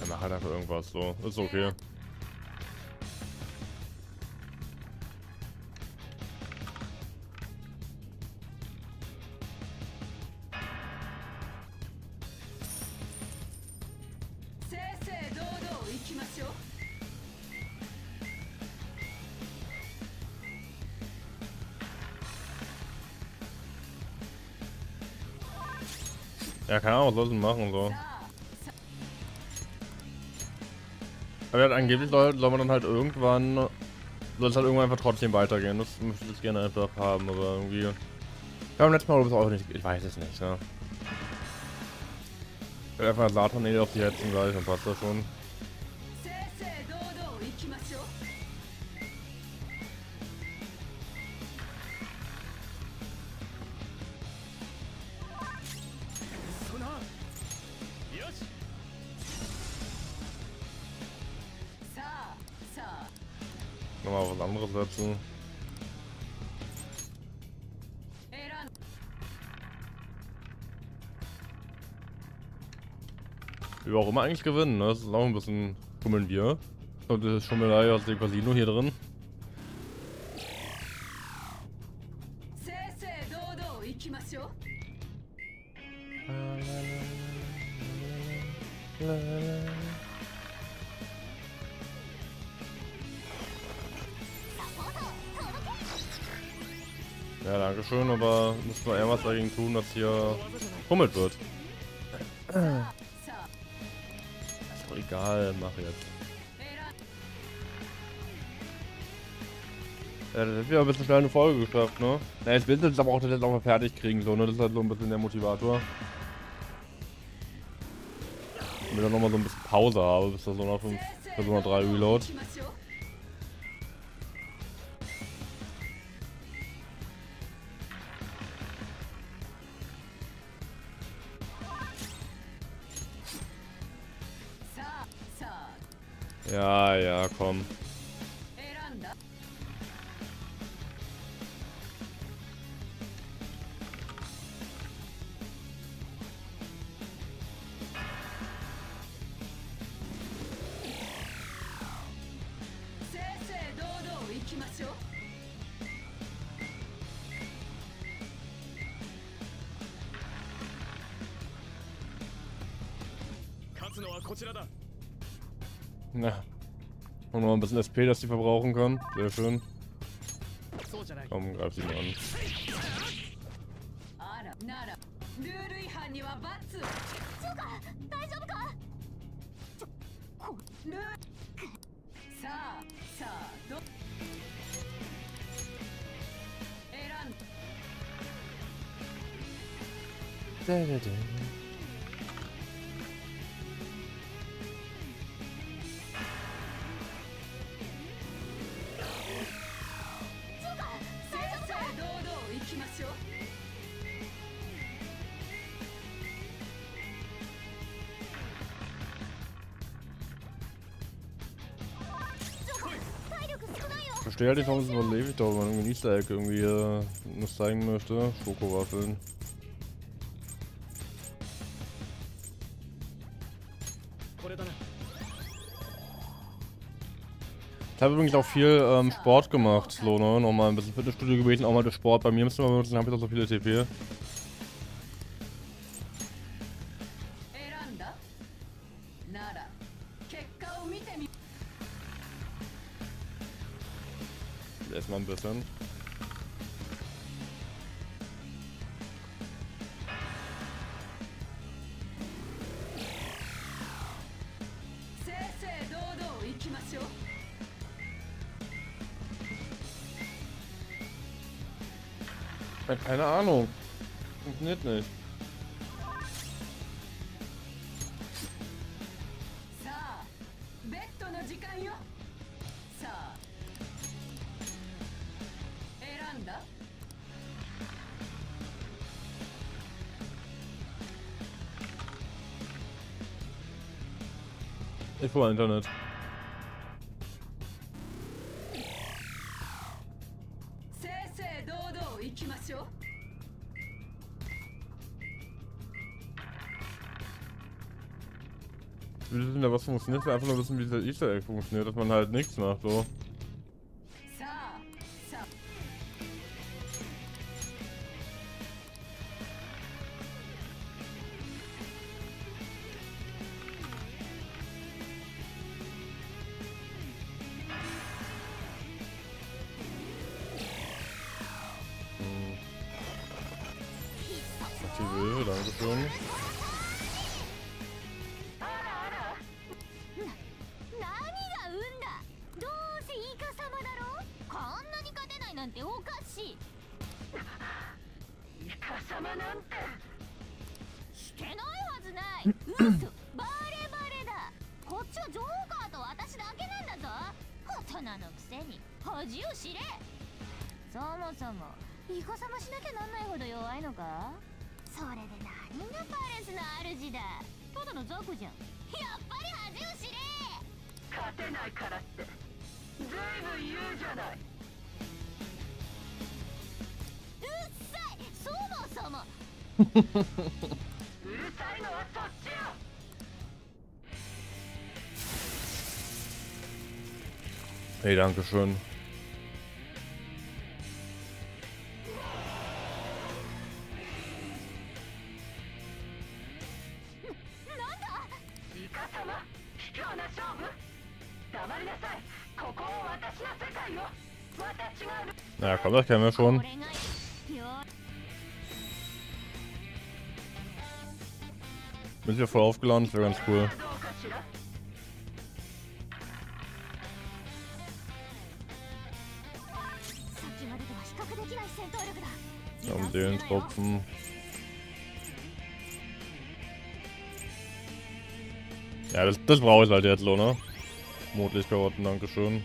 Er macht halt einfach irgendwas so. Ist okay. Ja, keine Ahnung, was soll ich denn machen so. Aber halt angeblich soll man dann halt irgendwann, soll es halt irgendwann einfach trotzdem weitergehen. Das möchte ich gerne einfach haben, aber irgendwie. Ja, beim letzten Mal auch nicht, ich weiß es nicht, ne? Ich will einfach Satanel auf die Hetzen gleich, dann passt das schon. Nochmal was anderes setzen. Wie wir auch immer eigentlich gewinnen, ne? Das ist auch ein bisschen schummeln wir. Und das ist Schummelei aus dem Casino hier drin. Ja, danke schön, aber müssen wir eher was dagegen tun, dass hier rummelt wird. Ist doch egal, mach jetzt. Ja, das ist wieder ein bisschen schnell eine Folge geschafft, ne? Na, jetzt willst du das aber auch das jetzt auch mal fertig kriegen, so, ne? Das ist halt so ein bisschen der Motivator. Damit ich dann nochmal so ein bisschen Pause habe, bis da so nach 5, Persona 3 Reload. Ja, ja, komm. Na, ja. Und noch ein bisschen SP, dass die verbrauchen können. Sehr schön. Komm, greif sie mal an. verstehe halt nicht, warum es überlebe ich doch, wenn man irgendwie Easter-Egg irgendwie was zeigen möchte. Schokowaffeln. Ich habe übrigens auch viel Sport gemacht, so, ne? Nochmal ein bisschen Fitnessstudio gebeten, auch mal durch Sport. Bei mir müssen wir benutzen, habe ich auch so viele TP. Erstmal ein bisschen. Ja, keine Ahnung. Funktioniert nicht. Ich brauche Internet. Wir wissen ja, was funktioniert, wir einfach nur wissen, wie dieser Easter Egg funktioniert, dass man halt nichts macht, so. Hey, danke schön. Na komm, das kennen wir schon. Bin ich ja voll aufgeladen, das wäre ganz cool. Ja, um den Tropfen. Ja, das brauche ich halt jetzt, ne? Mondlichtkarotten, dankeschön.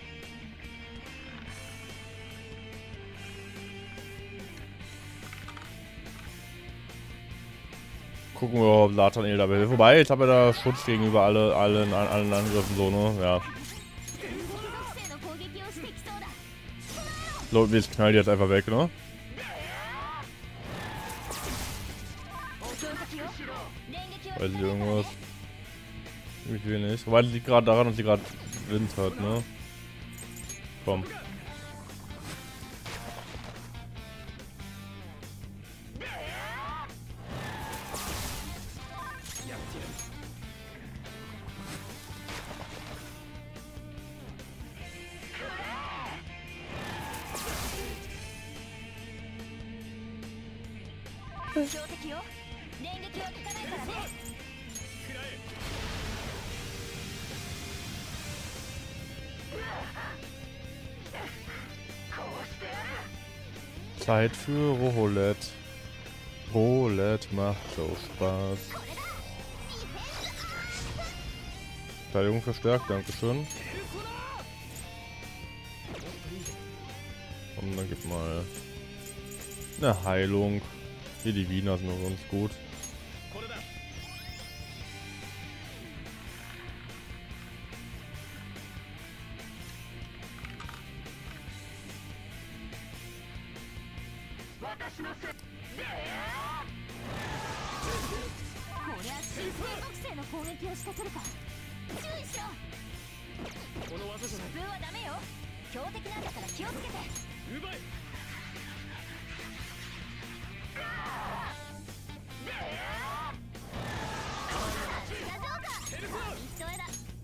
Gucken wir ob Satanael dabei hilft. Wobei, jetzt habe ich da Schutz gegenüber allen Angriffen, so, ne? Ja. So, jetzt knallt die jetzt einfach weg, ne? Weiß ich irgendwas? Ich will nicht. Wobei, das liegt gerade daran, dass sie gerade Wind hat, ne? Komm. Zeit für Roulette. Roulette macht so Spaß. Verteidigung verstärkt, dankeschön. Komm, dann gib mal eine Heilung. Hier die Wiener sind doch sonst gut.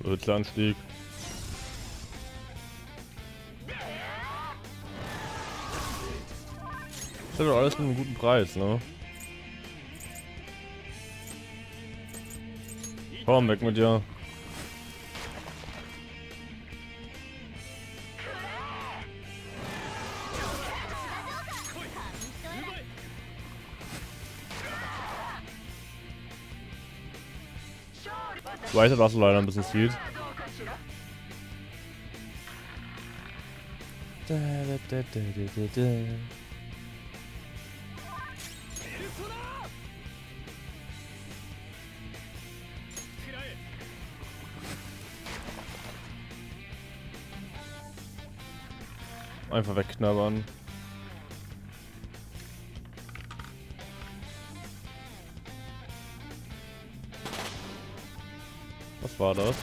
Rückanstieg. Das ist ja alles mit einem guten Preis, ne? Komm, weg mit dir. Ich weiß, dass du leider ein bisschen sieht. Einfach wegknabbern. Was war das?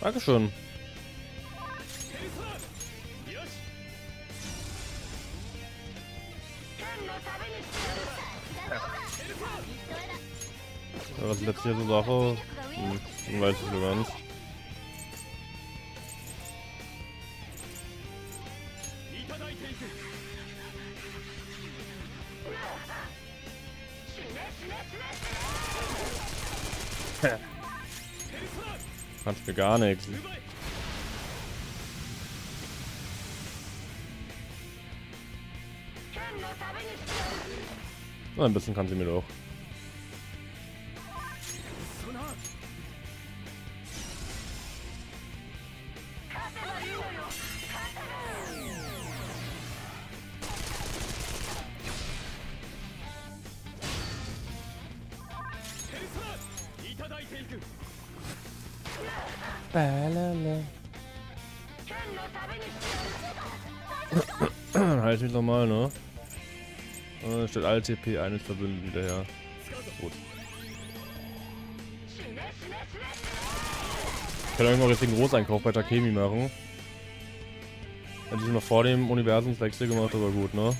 Dankeschön. Was ist jetzt hier so Sache? Hm, weiß ich so ganz. Kannst mir gar nichts. Ein bisschen kann sie mir doch. Halt mich nochmal, ne? Statt alle TP eines Verbündeten hinterher. Gut. Ich kann irgendwann richtigen Großeinkauf bei Takemi machen. Hätte ich noch vor dem Universumswechsel gemacht, aber gut, ne?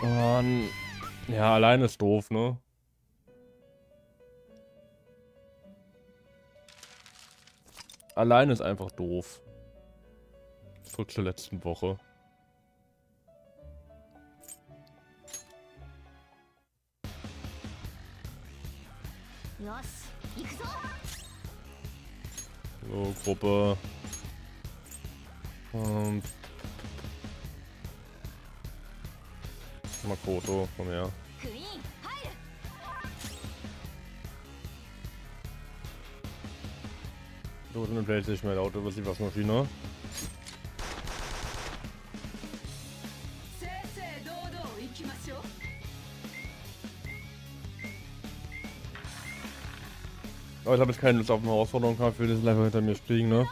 Und ja, alleine ist doof, ne? Alleine ist einfach doof. Zurück zur letzten Woche. So, Gruppe. Und Makoto, komm her. So sind plötzlich nicht mehr laut über die Waschmaschine. Aber ich habe jetzt keine Lust auf eine Herausforderung gehabt, will das einfach hinter mir kriegen, ne?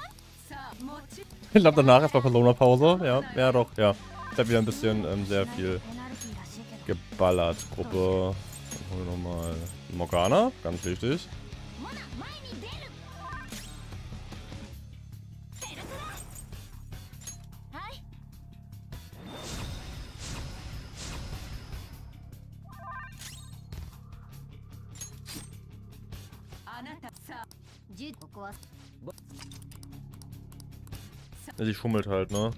Ich glaube danach erstmal Persona-Pause. Ja, ja doch, ja. Ich habe wieder ein bisschen sehr viel geballert. Gruppe. Dann holen wir nochmal Morgana, ganz wichtig. Sie schummelt halt, ne?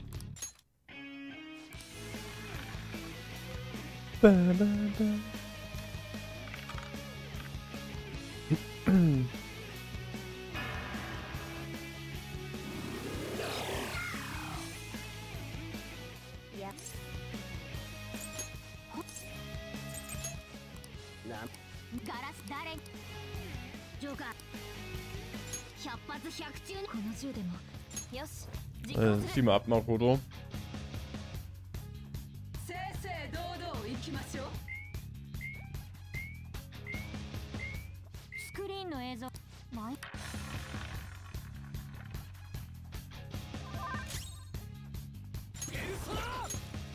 Sieh mal ab, Makoto.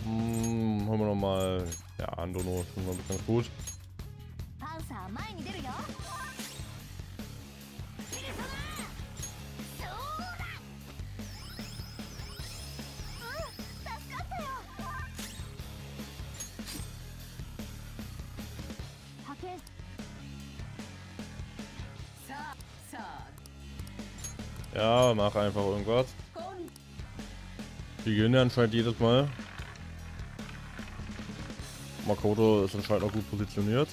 Haben wir nochmal. Ja, Andono ist noch ganz gut. Ja, mach einfach irgendwas. Die gehen ja anscheinend jedes Mal. Makoto ist anscheinend auch gut positioniert.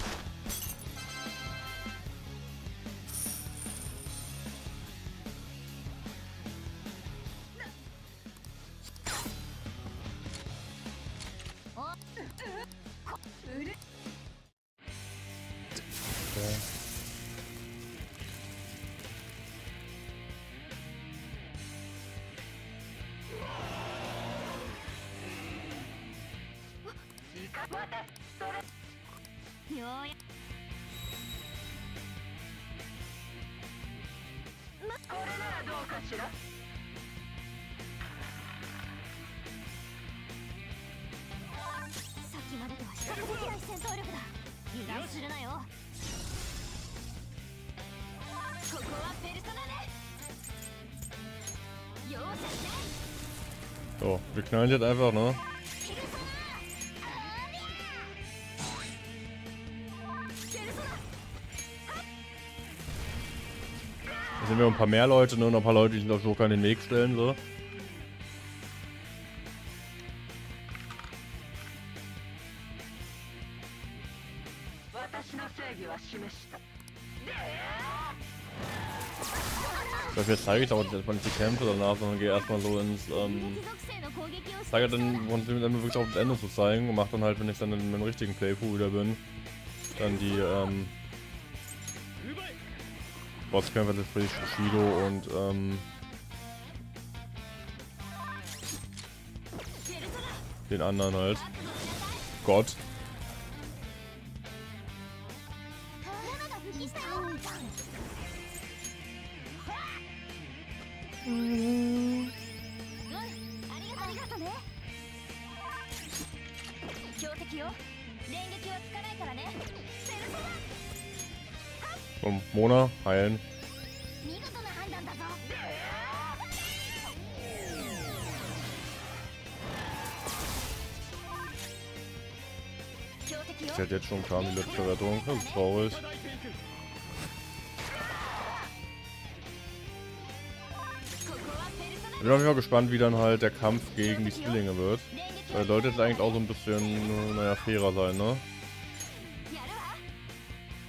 So, wir knallen jetzt einfach, ne? Da sind wir ein paar mehr Leute, ne? Und ein paar Leute, die sich auf Joker in den Weg stellen, so. Jetzt zeige ich auch nicht erstmal die Kämpfe danach, sondern gehe erstmal so ins zeige dann, wo dann wirklich auf das Ende zu zeigen und mache dann halt, wenn ich dann in meinem richtigen Playthrough wieder bin, dann die Bosskämpfe für Shido und den anderen halt. Gott. Mona, heilen. Ich hätte jetzt schon kaum die letzte Rettung, das ist traurig. Ich bin auf jeden Fall gespannt, wie dann halt der Kampf gegen die Zwillinge wird. Weil sollte jetzt eigentlich auch so ein bisschen, naja, fairer sein, ne?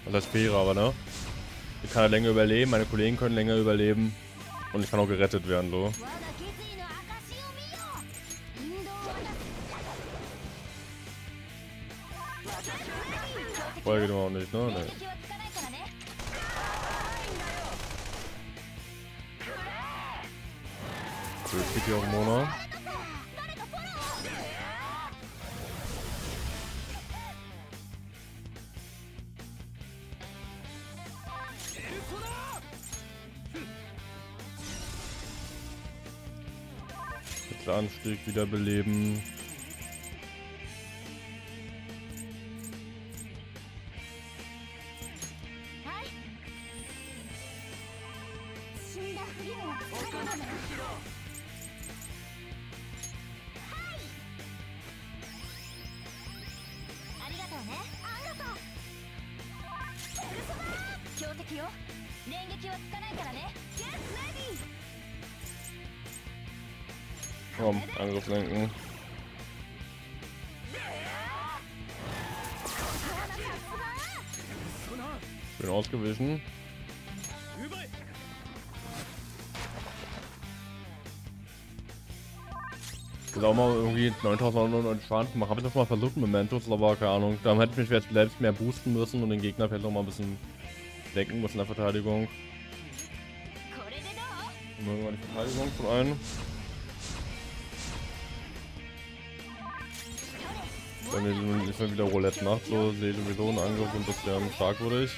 Das heißt fairer, aber ne? Ich kann halt länger überleben, meine Kollegen können länger überleben und ich kann auch gerettet werden, so. Folge auch nicht, ne? Nee. So, ich krieg hier auch Mona. Anstieg wiederbeleben. Komm, Angriff lenken. Schön ausgewichen. Ich will auch mal irgendwie 9900 Schaden machen. Habe ich das mal versucht mit Mementos, aber keine Ahnung. Da hätte ich mich jetzt selbst mehr boosten müssen und den Gegner vielleicht noch mal ein bisschen decken müssen in der Verteidigung. Mögen wir die Verteidigung von einem. Wenn ihr nicht mehr wieder Roulette macht, so seht ihr wieder einen Angriff und das wäre starkwürdig.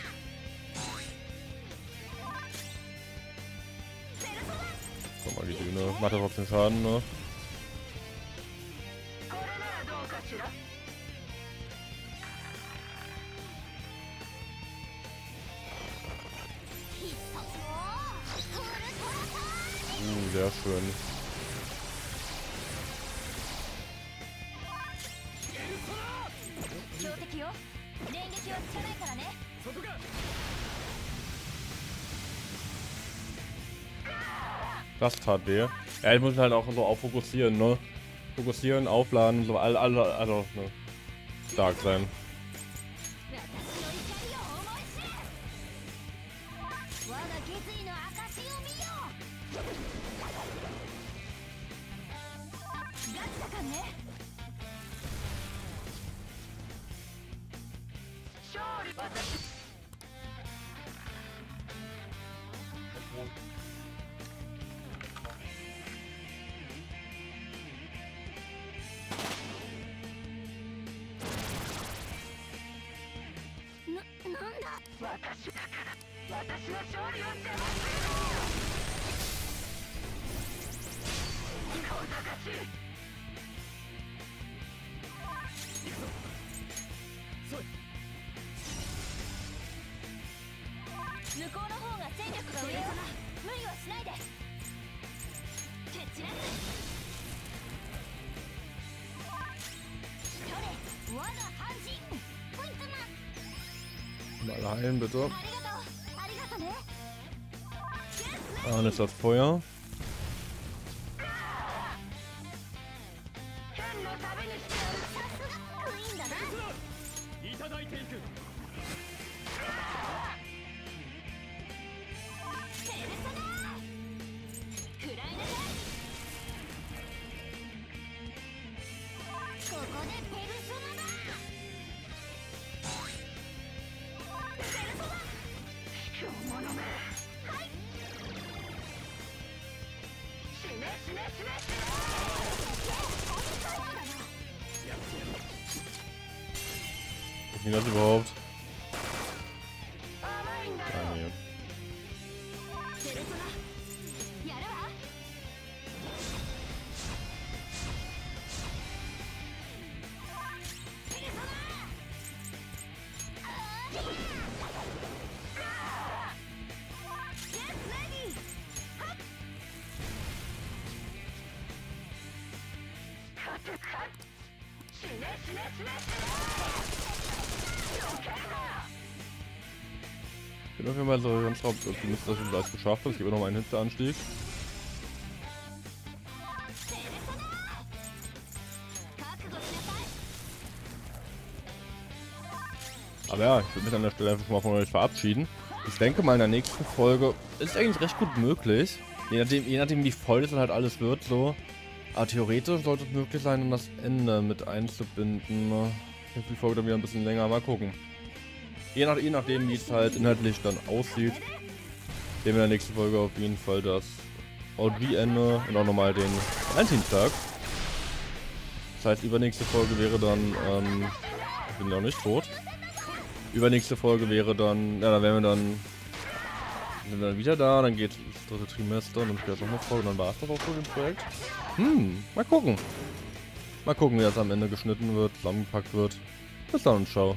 Komm mal, die Düne. Macht ja trotzdem Schaden, ne? Sehr schön. Das tat weh. Ja, ich muss halt auch so auf fokussieren, ne? Fokussieren, aufladen und so, also ne? Stark sein. Mal heilen, bitte. Ah, und jetzt das Feuer. Wie das überhaupt? Ah, nee. Ich bin auf jeden Fall so ganz optimistisch, dass du das geschafft hast. Es gibt noch mal einen Hitzeanstieg. Aber ja, ich würde mich an der Stelle einfach schon mal von euch verabschieden. Ich denke mal, in der nächsten Folge ist eigentlich recht gut möglich. Je nachdem wie voll das dann halt alles wird, so. Aber theoretisch sollte es möglich sein, um das Ende mit einzubinden. Ich denke, die Folge dann wieder ein bisschen länger. Mal gucken. Je nachdem, wie es halt inhaltlich dann aussieht, sehen wir in der nächsten Folge auf jeden Fall das OG-Ende und auch nochmal den Valentinstag. Das heißt, übernächste Folge wäre dann, ich bin ja auch nicht tot. Übernächste Folge wäre dann, ja, dann sind wir dann wieder da, dann geht das dritte Trimester und dann geht das nochmal vor und dann war es doch auch so im Projekt. Mal gucken. Mal gucken, wie das am Ende geschnitten wird, zusammengepackt wird. Bis dann und ciao.